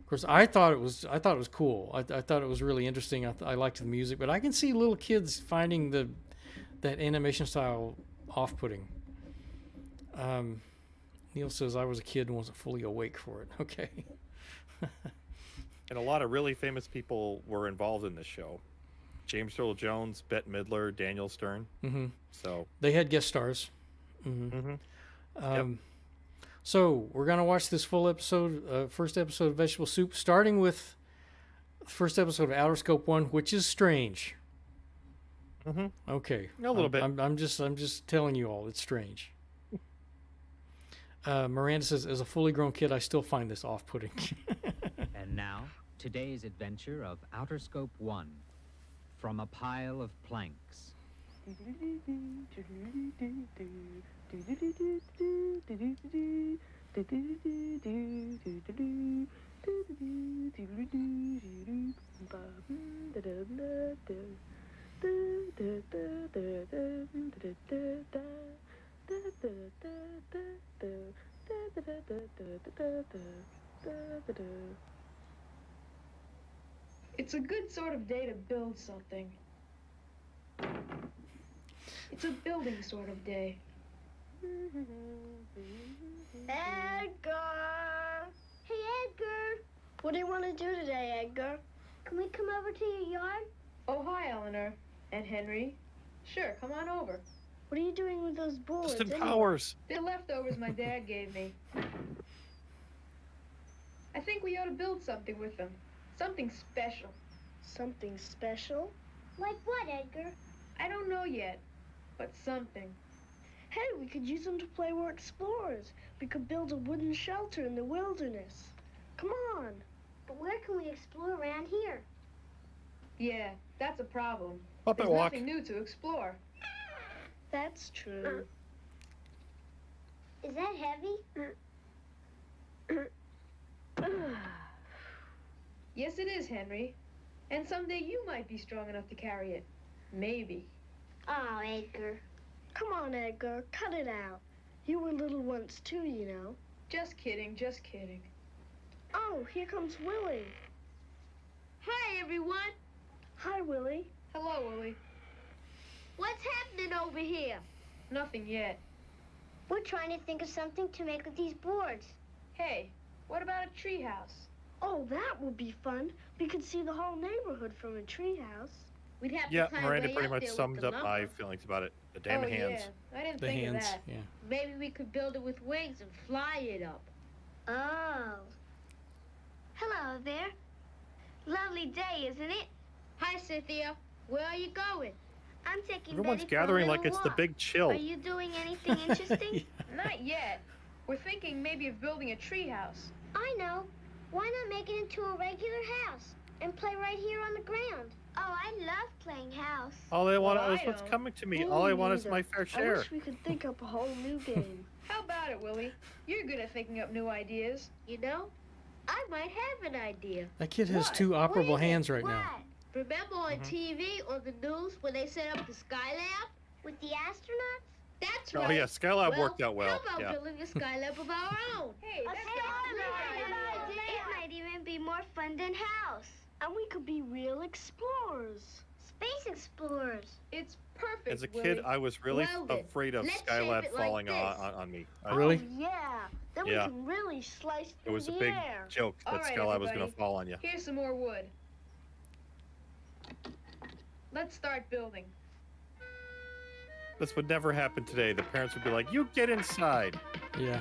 Of course, I thought it was cool. I thought it was really interesting. I liked the music, but I can see little kids finding that animation style off-putting. Neil says, I was a kid and wasn't fully awake for it. Okay. And a lot of really famous people were involved in this show. James Earl Jones, Bette Midler, Daniel Stern. Mm-hmm. So they had guest stars. Mm-hmm. Mm-hmm. Yep. So we're going to watch this full episode, first episode of Vegetable Soup, starting with the first episode of Outer Scope 1, which is strange. Mm-hmm. Okay, a little bit. I'm just telling you all, it's strange. Miranda says, as a fully grown kid, I still find this off-putting. And now, today's adventure of Outer Scope 1, from a pile of planks. It's a good sort of day to build something. It's a building sort of day. Edgar! Hey, Edgar! What do you want to do today, Edgar? Can we come over to your yard? Oh, hi, Eleanor. And Henry? Sure, come on over. What are you doing with those boards? Just powers. They're leftovers my dad gave me. I think we ought to build something with them. Something special. Something special? Like what, Edgar? I don't know yet, but something. Hey, we could use them to play we're explorers. We could build a wooden shelter in the wilderness. Come on. But where can we explore around here? Yeah, that's a problem. There's nothing new to explore. That's true. Is that heavy? Yes, it is, Henry. And someday you might be strong enough to carry it. Maybe. Oh, Edgar. Come on, Edgar. Cut it out. You were little once, too, you know. Just kidding, just kidding. Oh, here comes Willie. Hi, everyone. Hi, Willie. Hello, Willie. What's happening over here? Nothing yet. We're trying to think of something to make with these boards. Hey, what about a treehouse? Oh, that would be fun. We could see the whole neighborhood from a treehouse. We'd have to climb Miranda pretty much summed up my feelings about it. The damn hands. Yeah. I didn't think of that. Yeah. Maybe we could build it with wings and fly it up. Oh. Hello there. Lovely day, isn't it? Hi, Cynthia. Where are you going? I'm taking Everyone's Betty gathering for a like it's walk. The big chill. Are you doing anything interesting? Yeah. Not yet. We're thinking maybe of building a treehouse. I know. Why not make it into a regular house and play right here on the ground? Oh, I love playing house. All I want is what's coming to me. All I want is my fair share. I wish we could think up a whole new game. How about it, Willie? You're good at thinking up new ideas. You know, I might have an idea. That kid has two operable hands right now. Remember on TV, on the news, when they set up the Skylab? With the astronauts? That's right. Oh, yeah, Skylab worked out well. How about building a Skylab of our own? Hey, that's not a bad idea. It might even be more fun than house. And we could be real explorers. Space explorers. It's perfect. As a kid, I was really afraid of Skylab falling on me. Really? Yeah. Then we can really slice through the air. It was a big joke that Skylab was going to fall on you. Here's some more wood. Let's start building. This would never happen today. The parents would be like, you get inside. Yeah.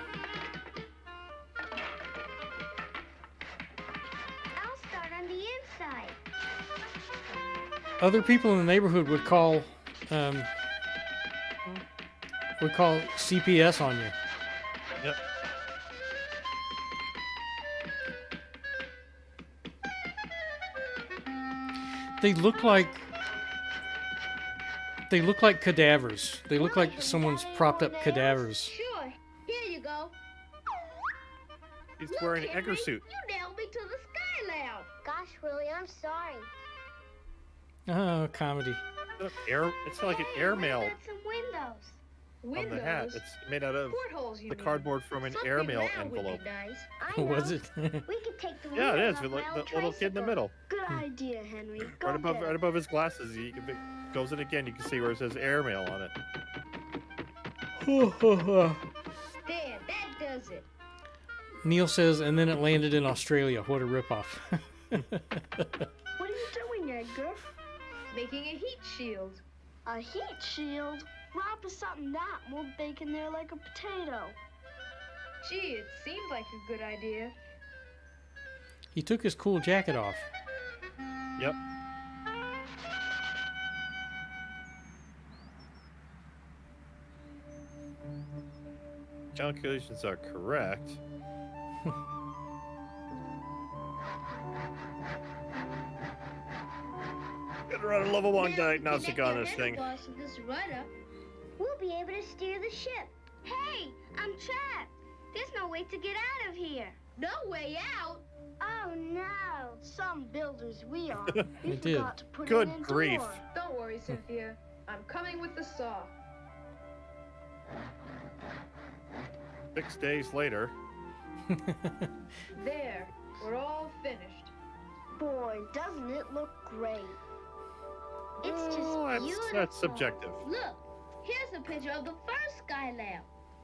I'll start on the inside. Other people in the neighborhood would call CPS on you. Yep. They look like cadavers. They look like someone's propped up cadavers. Sure. Here you go. He's wearing an Egger suit. You nailed me to the Skylab. Gosh, Willie, I'm sorry. Oh, comedy. It's like an airmail. Some windows. On the hat. It's made out of the cardboard from an airmail envelope. Was it? We could take the yeah, it is. With the little kid in the middle. Good idea, Henry. Right above his glasses, he goes in again. You can see where it says airmail on it. There, that does it. Neil says, and then it landed in Australia. What a ripoff. What are you doing, Edgar? Making a heat shield. A heat shield? Rob is something that will bake in there like a potato. Gee, it seemed like a good idea. He took his cool jacket off. Yep. Calculations are correct. Gonna run a level 1 diagnostic on this thing. We'll be able to steer the ship. Hey, I'm trapped. There's no way to get out of here. No way out? Oh, no. Some builders we are. We forgot to put in the door. Good grief. Don't worry, Cynthia. I'm coming with the saw. 6 days later. There. We're all finished. Boy, doesn't it look great. It's just beautiful. That's subjective. Look. Here's a picture of the first Skylab.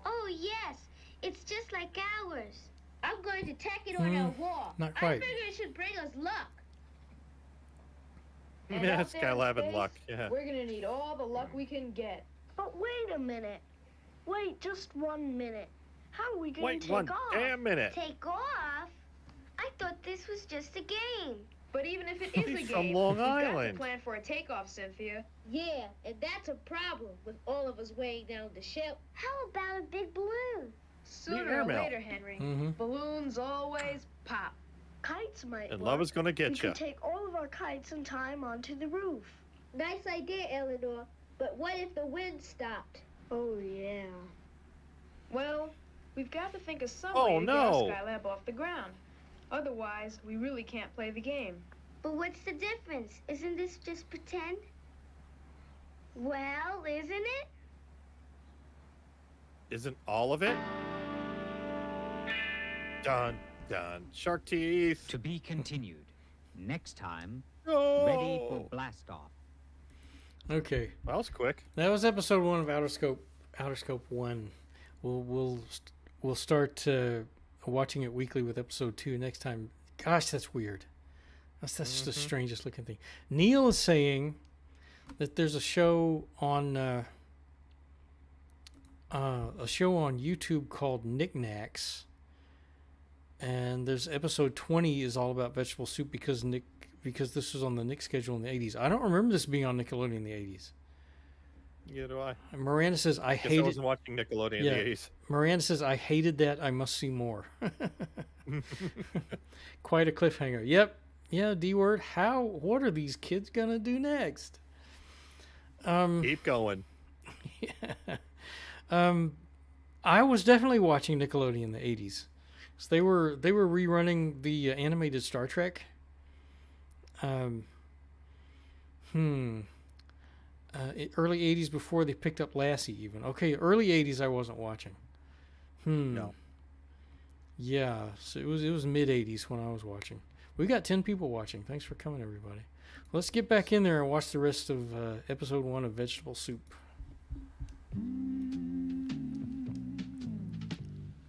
Oh, yes. It's just like ours. I'm going to tack it on our wall. Not quite. I figure it should bring us luck. And yeah, Skylab and luck. Yeah. We're going to need all the luck we can get. But wait a minute. Wait just 1 minute. How are we going to take off? Wait 1 damn minute. Take off? I thought this was just a game. But even if it is a game, we've got to plan for a takeoff, Cynthia. Yeah, and that's a problem with all of us weighing down the ship. How about a big balloon? Sooner or later, Henry, balloons always pop. Kites might work. And love is going to get you. We can take all of our kites in time onto the roof. Nice idea, Eleanor, but what if the wind stopped? Oh, yeah. Well, we've got to think of some way to get our Skylab off the ground. Otherwise, we really can't play the game. But what's the difference? Isn't this just pretend? Well, isn't it? Isn't all of it? Dun, dun. Shark teeth. To be continued. Next time, ready for blast off. Okay. Well, that was quick. That was episode 1 of Outer Scope 1. We'll start watching it weekly with episode 2 next time. Gosh, that's weird. That's just the strangest looking thing. Neil is saying that there's a show on YouTube called Knickknacks, and there's episode 20 is all about vegetable soup because this was on the Nick schedule in the 80s. I don't remember this being on Nickelodeon in the 80s. Yeah, do I? Miranda says, I hated... I wasn't watching Nickelodeon in the 80s. Miranda says, I hated that. I must see more. Quite a cliffhanger. Yep. Yeah, D-word. What are these kids going to do next? Keep going. Yeah. I was definitely watching Nickelodeon in the 80s. So they were rerunning the animated Star Trek. Early 80s before they picked up Lassie even. Okay, early 80s I wasn't watching. No. Yeah, so it was mid 80s when I was watching. We've got 10 people watching. Thanks for coming, everybody. Let's get back in there and watch the rest of episode 1 of Vegetable Soup.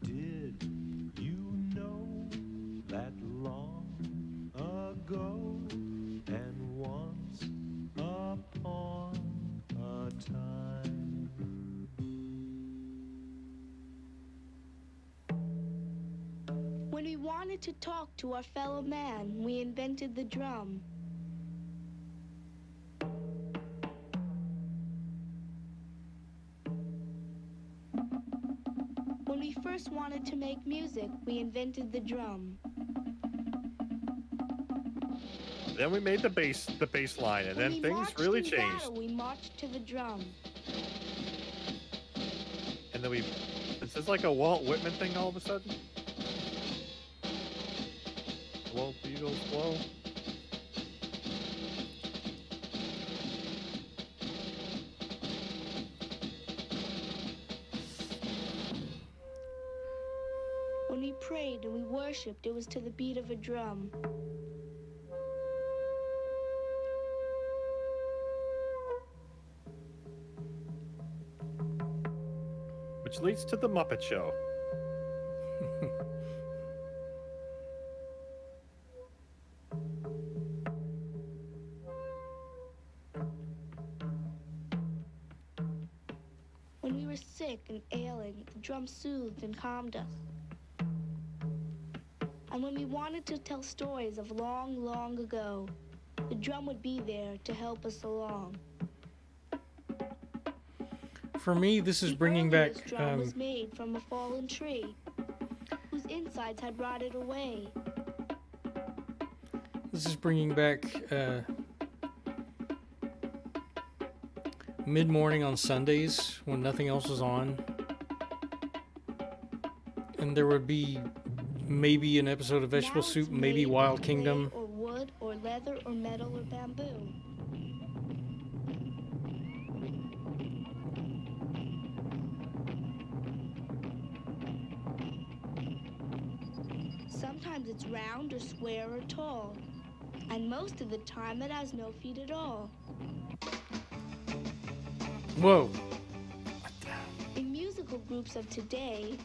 Did you know that long ago and once upon a time when we wanted to talk to our fellow man, we invented the drum. First wanted to make music, we invented the drum. Then we made the bass line, and then things really changed. Battle, we marched to the drum. And then it's just like a Walt Whitman thing all of a sudden. Walt Beatles blow. And we worshipped, it was to the beat of a drum. Which leads to the Muppet Show. When we were sick and ailing, the drum soothed and calmed us. And when we wanted to tell stories of long, long ago, the drum would be there to help us along. For me, this is bringing back... The drum was made from a fallen tree, whose insides had rotted away. This is bringing back mid-morning on Sundays, when nothing else was on. And there would be... maybe an episode of Vegetable Soup, maybe Wild Kingdom. Or wood, or leather, or metal, or bamboo. Sometimes it's round, or square, or tall. And most of the time it has no feet at all. Whoa. In musical groups of today...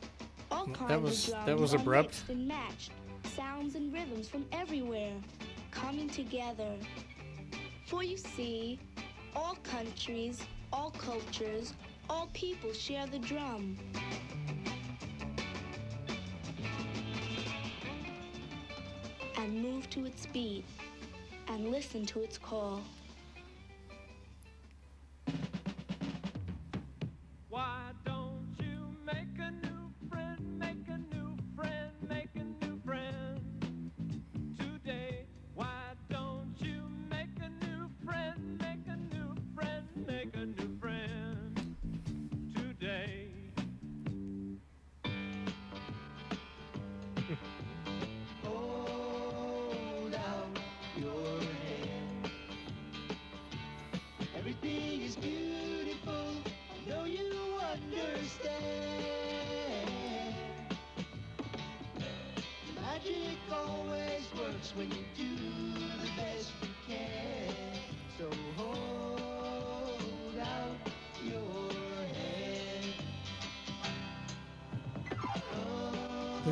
That was abrupt. Mixed and matched, sounds and rhythms from everywhere coming together. For you see, all countries, all cultures, all people share the drum. And move to its beat and listen to its call.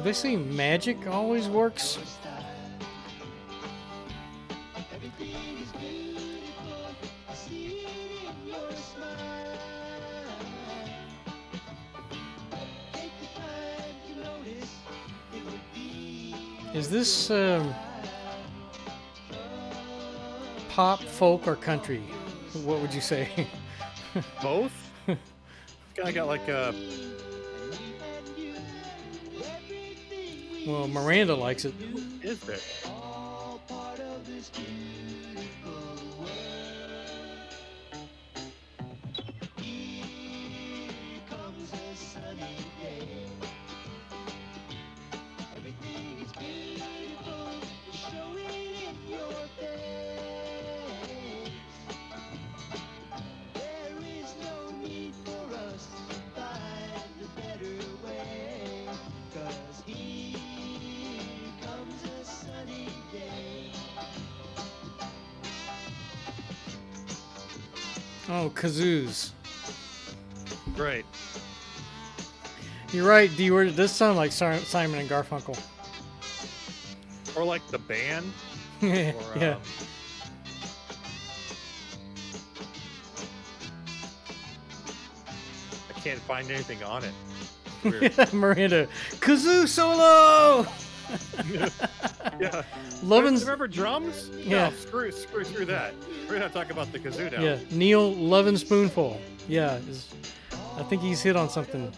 They say magic always works. Is this pop, folk, or country? What would you say? Both. I got like a. Well, Miranda likes it. Is it? Oh, kazoos. Right. You're right, D-Ward. It does sound like Simon and Garfunkel. Or like the band. Or, yeah. I can't find anything on it. Weird. Miranda, kazoo solo. Yeah. Lovin's... Remember drums? Yeah. No, screw that. We're not talking about the kazoo now. Yeah. Neil Lovin' Spoonful. Yeah. I think he's hit on something.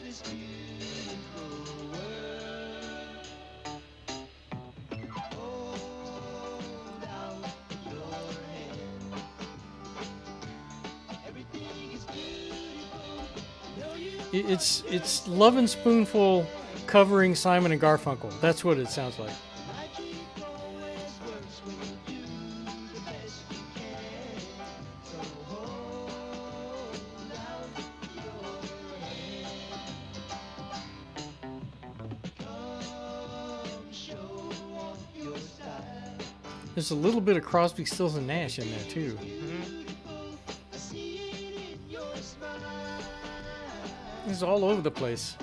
It's Lovin' Spoonful covering Simon and Garfunkel. That's what it sounds like. There's a little bit of Crosby, Stills, and Nash in there too. It's all over the place.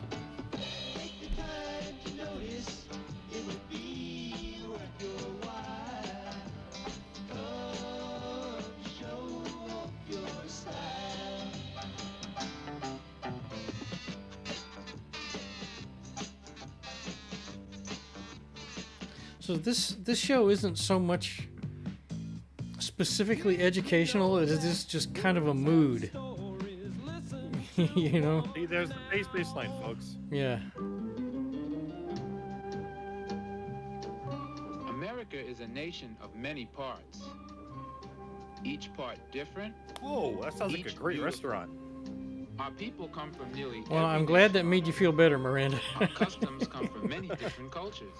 So this show isn't so much specifically educational, it is just kind of a mood. You know? See, there's the bass baseline, folks. Yeah. America is a nation of many parts. Each part different. Whoa, that sounds like a great restaurant. Our people come from nearly every... Well, I'm glad that made you feel better, Miranda. Our customs come from many different cultures.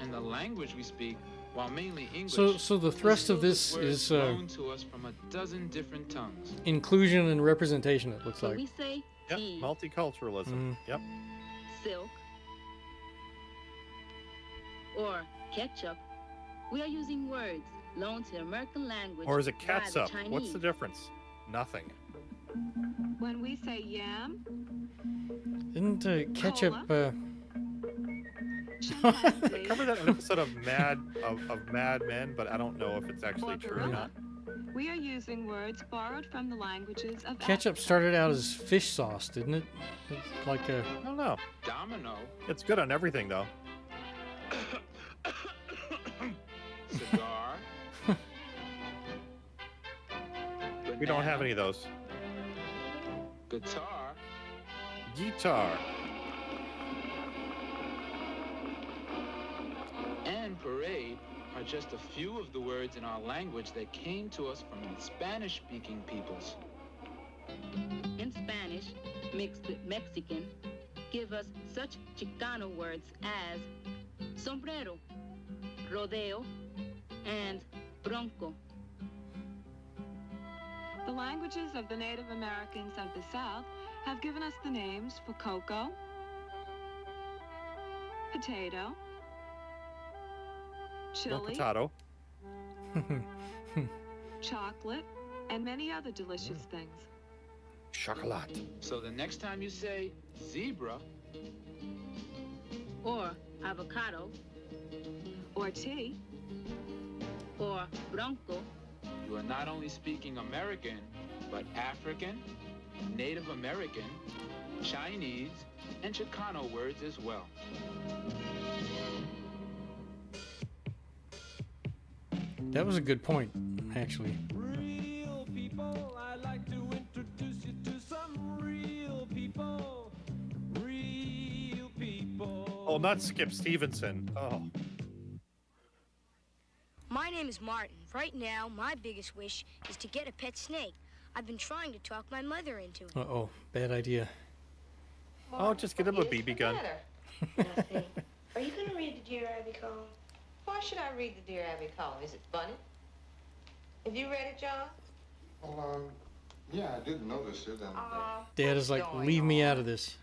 And the language we speak, while mainly English... So the thrust of this is to us from a dozen different tongues. Inclusion and representation, it looks like. We say yep. Multiculturalism. Yep. Silk or ketchup. We are using words loaned to the American language. Or is it catsup? What's the difference? Nothing. When we say yam, didn't ketchup... I covered that in an episode of Mad Men, but I don't know if it's actually true or not. We are using words borrowed from the languages of... Ketchup started out as fish sauce, didn't it? It's like a... I don't know. Domino. It's good on everything, though. Cigar. We don't have any of those. Guitar. Guitar. And parade are just a few of the words in our language that came to us from the Spanish-speaking peoples. In Spanish, mixed with Mexican, give us such Chicano words as sombrero, rodeo, and bronco. The languages of the Native Americans of the South have given us the names for cocoa, potato, chili, potato, chocolate, and many other delicious things. Chocolate. So the next time you say zebra, or avocado, or tea, or bronco, you are not only speaking American, but African, Native American, Chinese, and Chicano words as well. That was a good point, actually. Real people, I'd like to introduce you to some real people. Real people. Oh, not Skip Stevenson. Oh. My name is Martin. Right now, my biggest wish is to get a pet snake. I've been trying to talk my mother into it. Uh-oh, bad idea. Martin, oh, just get him a BB gun. Nothing. Are you going to read the Dear Abby column? Why should I read the Dear Abby column? Is it funny? Have you read it, John? Well, yeah, I didn't notice it. Dad is like, leave me out of this.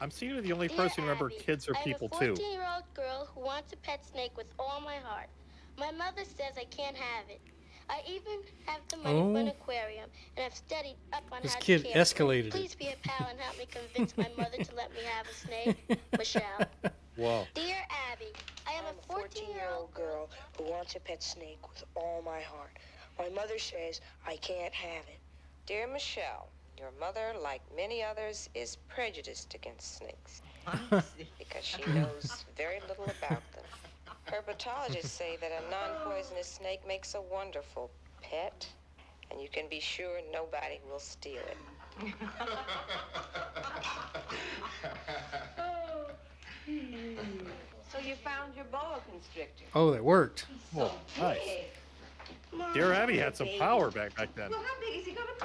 I'm seeing you're the only person who remember kids are people, too. I have a 14-year-old girl who wants a pet snake with all my heart. My mother says I can't have it. I even have the money for an aquarium, and I've studied up on this how kid to care escalated. Please be a pal and help me convince my mother to let me have a snake, Michelle. Wow. Dear Abby, I am a 14-year-old girl who wants a pet snake with all my heart. My mother says I can't have it. Dear Michelle, your mother, like many others, is prejudiced against snakes because she knows very little about them. Herpetologists say that a non-poisonous snake makes a wonderful pet, and you can be sure nobody will steal it. So you found your boa constrictor. Oh, that worked. So nice. Dear Abby had some power back then. Well, how big is he gonna be?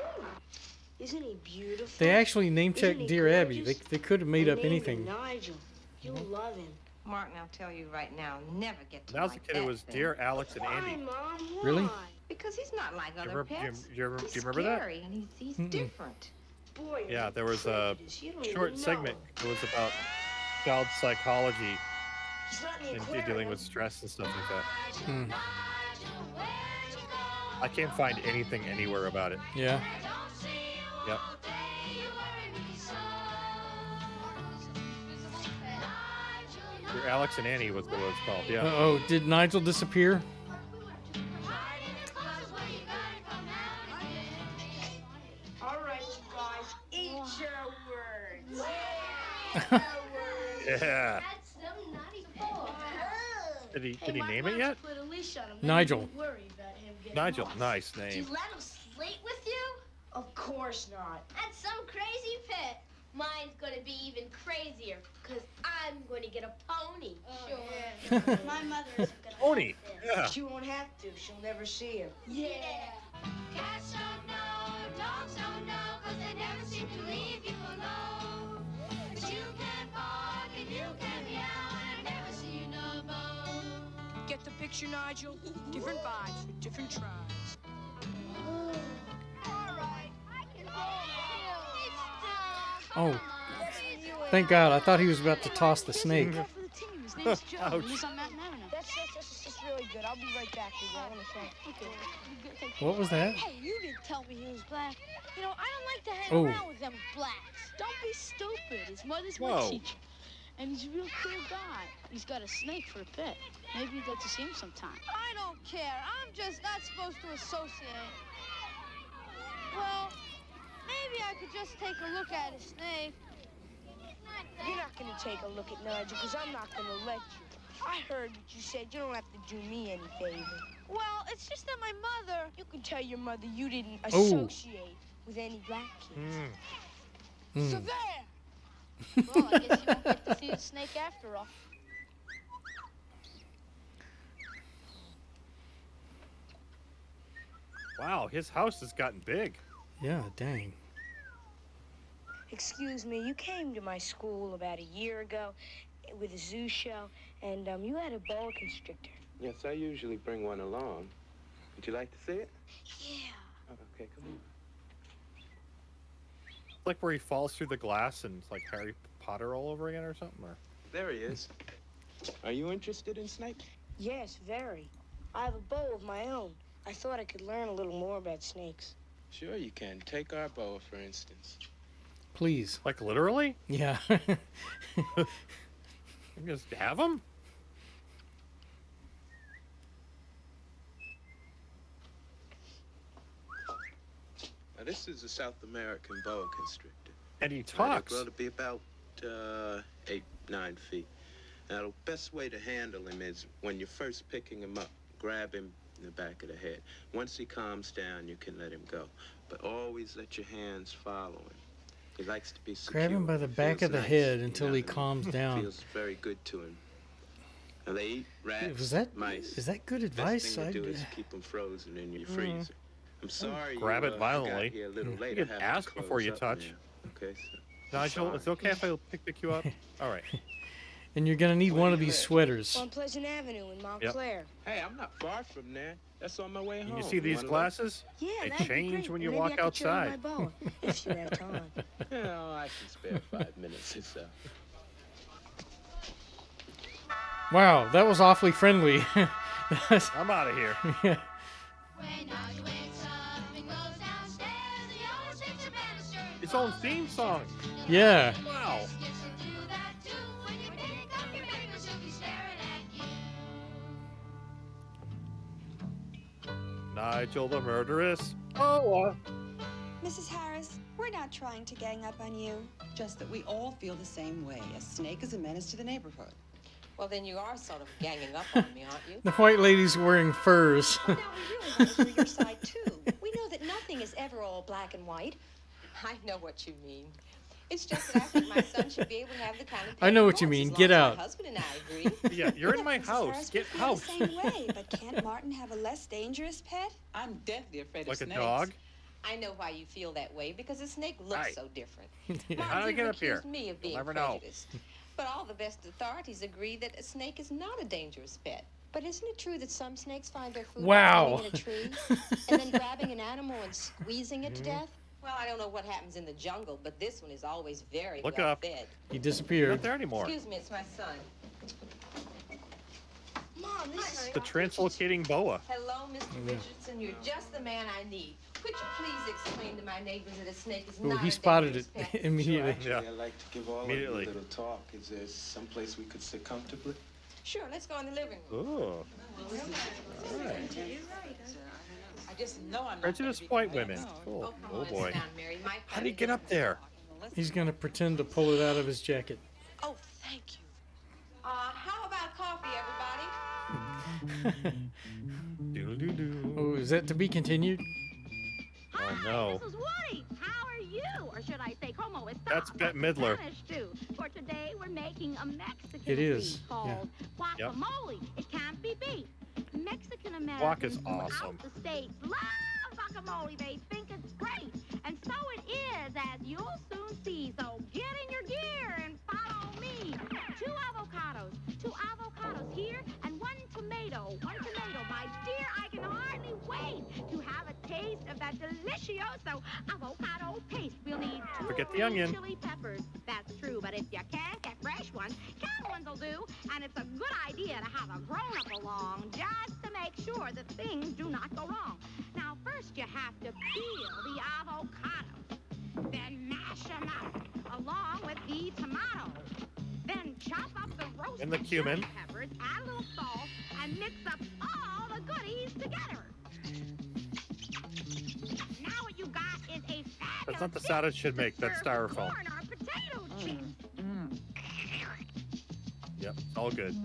Isn't he beautiful? They actually name-checked Dear Abby. They could have made up anything. Nigel, you love him. Martin, I'll tell you right now, never get to like that. It was thing. Dear Alex and Andy. Why, Mom? Why? Really? Because he's not like other pets. Do you remember that? And he's different. Boy, yeah, there was a short segment. It was about child psychology and dealing with stress and stuff like that. I can't find anything anywhere about it. Yeah. Yep. Your Alex and Annie was what it was called. Yeah. Uh-oh, did Nigel disappear? All right, you guys, eat your words. Yeah. Did he name it yet? Nigel. Nigel, nice name. Did you let him sleep with you? Of course not. That's some crazy pet. Mine's gonna be even crazier, because I'm gonna get a pony. Sure. Yeah. My mother isn't gonna pony. Yeah. She won't have to. She'll never see him. Yeah. Cats don't know, dogs don't know, because they never seem to leave you alone. But you can bark and you can meow, and I never see you no more. Get the picture, Nigel? Different vibes with different tribes. All right, I can hold it. Oh, thank God. I thought he was about to toss the snake. What was that? Hey, you didn't tell me he was black. You know, I don't like to hang around with them blacks. Don't be stupid. His mother's my teacher. And he's a real cool guy. He's got a snake for a pet. Maybe you get to see him sometime. I don't care. I'm just not supposed to associate. Well... maybe I could just take a look at a snake. You're not going to take a look at Nigel, because I'm not going to let you. I heard what you said. You don't have to do me any favor. Well, it's just that my mother... You can tell your mother you didn't associate with any black kids. So there! Well, I guess you won't get to see the snake after all. Wow, his house has gotten big. Yeah, dang. Excuse me, you came to my school about a year ago with a zoo show, and you had a boa constrictor. Yes, I usually bring one along. Would you like to see it? Yeah. Oh, okay, come on. It's like where he falls through the glass and it's like Harry Potter all over again or something? Or... there he is. Are you interested in snakes? Yes, very. I have a boa of my own. I thought I could learn a little more about snakes. Sure you can. Take our boa, for instance. Please. Like, literally? Yeah. You just have them? Now, this is a South American boa constrictor. And he talks. Well, it'll be about 8, 9 feet. Now, the best way to handle him is when you're first picking him up, grab him in the back of the head. Once he calms down, you can let him go. But always let your hands follow him. He likes to be secure. Grab him by the back of the head until he calms down. Feels very good to him. Now they eat rats, mice. Is that good advice? Best thing to do is keep them frozen in your freezer. I'm sorry. Grab it violently. You can ask before you touch. Okay, so Nigel, it's okay if I pick you up? All right. And you're going to need one of these sweaters. On Pleasant Avenue in Montclair. Yep. Hey, I'm not far from there. That's on my way home. And you see these glasses? Yeah, they change when you walk outside. If you have time. You know, I can spare 5 minutes or so. Wow, that was awfully friendly. I'm out of here. Yeah. It's own theme song. Yeah. Wow. Nigel the murderess. Oh. Mrs. Harris, we're not trying to gang up on you. Just that we all feel the same way. A snake is a menace to the neighborhood. Well, then you are sort of ganging up on me, aren't you? The white lady's wearing furs. Now, we really want to hear your side, too. We know that nothing is ever all black and white. I know what you mean. It's just that I think my son should be able to have the kind of... I know what you mean. Get out. My husband and I agree. Yeah, you're in my house. Get out. The same way, but can't Martin have a less dangerous pet? I'm deathly afraid of snakes. Like a dog? I know why you feel that way, because a snake looks so different. Yeah. How did I get up here? Me of being prejudiced. But all the best authorities agree that a snake is not a dangerous pet. But isn't it true that some snakes find their food in a tree and then grabbing an animal and squeezing it to death? Well, I don't know what happens in the jungle, but this one is always very well fed. He disappeared. Not there anymore. Excuse me, it's my son. Mom, this is the translocating boa. Hello, Mr. Richardson. You're just the man I need. Could you please explain to my neighbors that a snake is not... He spotted it immediately. Sure, actually, yeah. I'd like to give all of you a little talk. Is there some place we could sit comfortably? Sure, let's go in the living room. Oh. All right. I just know I'm not going to be white women. Oh, oh boy. How did he get up there? He's going to pretend to pull it out of his jacket. Oh, thank you. How about coffee, everybody? Oh, is that to be continued? Oh, no. This is Woody. How are you? Or should I say, como está? That's Bette Midler. For today, we're making a Mexican dish called guacamole. Yep. It can't be beef. Mexican Americans throughout the states love guacamole. They think it's great. And so it is, as you'll soon see. So get in your gear and follow me. Two avocados here, and one tomato, my dear. I can hardly wait to have a taste of that delicioso avocado paste. We'll need two chili peppers. That's true, but if you can't get fresh ones, canned ones will do. And it's a good idea to have a grown-up along just to make sure that things do not go wrong. Now, first you have to peel the avocado, then mash them up along with the tomatoes. Then chop up the roasted cumin, peppers, add a little salt, and mix up all the goodies together. Now what you got is a fat. That's not the sound it should make. That's styrofoam. Yep, all good.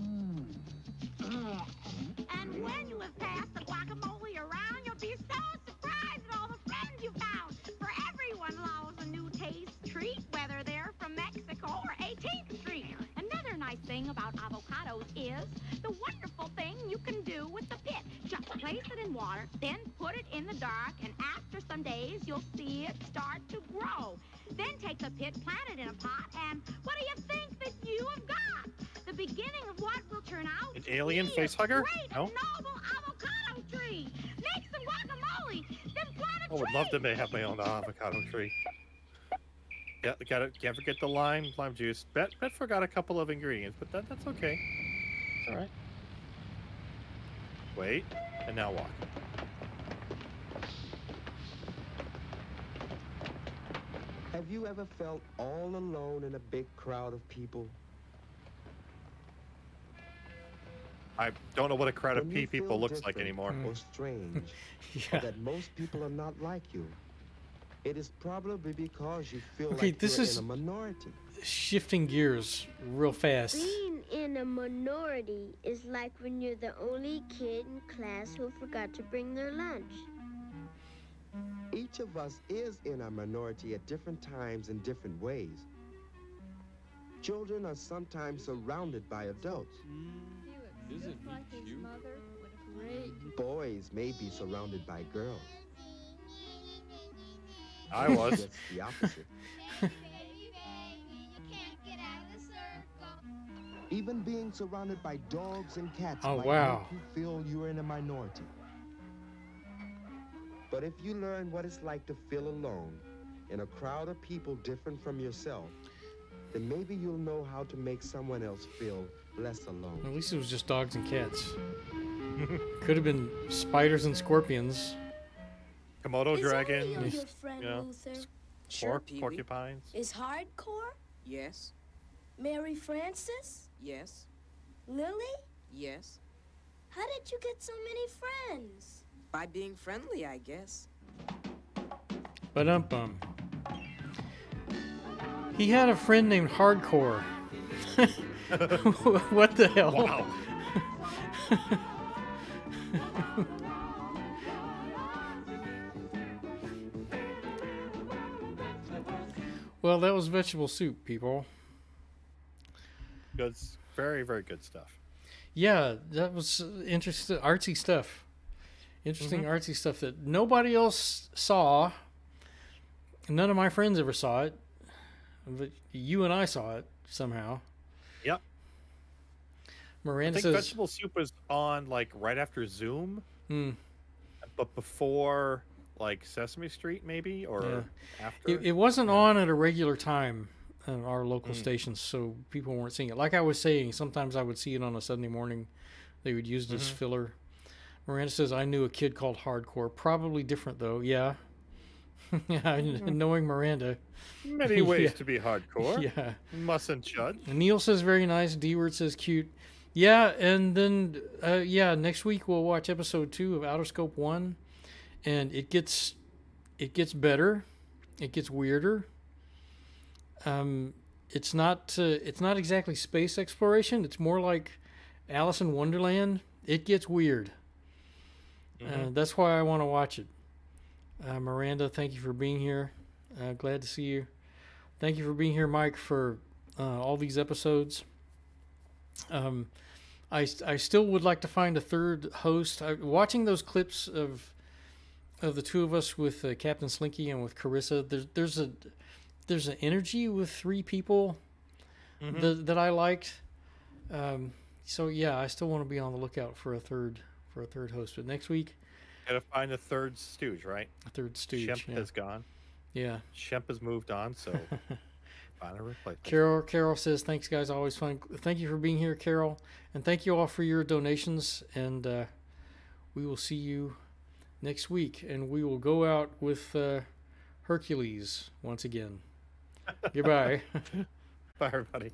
And when you have passed the guacamole around, you'll be so surprised at all the friends you found. For everyone loves a new taste treat, whether they're from Mexico or 18th Street. Another nice thing about avocados is the wonderful thing you can do with the pit. Just place it in water, then put it in the dark, and after some days, you'll see it start to grow. Then take the pit, plant it in a pot, and what do you think that you have got? The beginning of what will turn out... An alien facehugger? No. Noble avocado tree. Make some guacamole, then plant a tree. I would love to have my own avocado tree. Yeah, gotta, can't forget the lime juice. Bet forgot a couple of ingredients, but that's okay. It's all right. Wait, and now walk. Have you ever felt all alone in a big crowd of people? I don't know what a crowd of people looks like anymore. Or strange, or that most people are not like you. It is probably because you feel like this is in a minority. Shifting gears real fast. Being in a minority is like when you're the only kid in class who forgot to bring their lunch. Each of us is in a minority at different times in different ways. Children are sometimes surrounded by adults. Boys may be surrounded by girls. I was. That's the opposite. Hey, baby, baby, you can't get out of the circle. Even being surrounded by dogs and cats you feel you're in a minority. But if you learn what it's like to feel alone in a crowd of people different from yourself, then maybe you'll know how to make someone else feel less alone. At least it was just dogs and cats. Could have been spiders and scorpions. Komodo dragons. Yeah. Sure, porcupines. Is hardcore? Yes. Mary Frances? Yes. Lily? Yes. How did you get so many friends? By being friendly, I guess. Ba-dum-bum. He had a friend named Hardcore. What the hell? Wow. Well, that was vegetable soup, people. That's very, very good stuff. Yeah, that was interesting, artsy stuff. Interesting artsy stuff that nobody else saw. None of my friends ever saw it. But you and I saw it somehow. Yep. Miranda says vegetable soup was on like right after Zoom, but before like Sesame Street maybe, or after. It wasn't on at a regular time on our local stations, so people weren't seeing it. Like I was saying, sometimes I would see it on a Sunday morning. They would use this filler. Miranda says, I knew a kid called Hardcore. Probably different though. Yeah. Yeah, knowing Miranda. Many ways to be hardcore. Yeah. Mustn't judge. Neil says very nice. D-Word says cute. Yeah, and then, yeah, next week we'll watch episode 2 of Outer Scope 1. And it gets better. It gets weirder. It's not exactly space exploration. It's more like Alice in Wonderland. It gets weird. That's why I want to watch it. Miranda, thank you for being here. Glad to see you. Thank you for being here, Mike, for all these episodes. I still would like to find a third host. Watching those clips of the two of us with Captain Slinky and with Carissa, there's an energy with three people that I liked. So yeah, I still want to be on the lookout for a third host. But next week. Gotta find a third stooge, right? A third stooge. Shemp has gone. Yeah. Shemp has moved on, so find a replacement. Carol says, "Thanks, guys. Always fun. Thank you for being here, Carol, and thank you all for your donations. And we will see you next week. And we will go out with Hercules once again. Goodbye. Bye, everybody.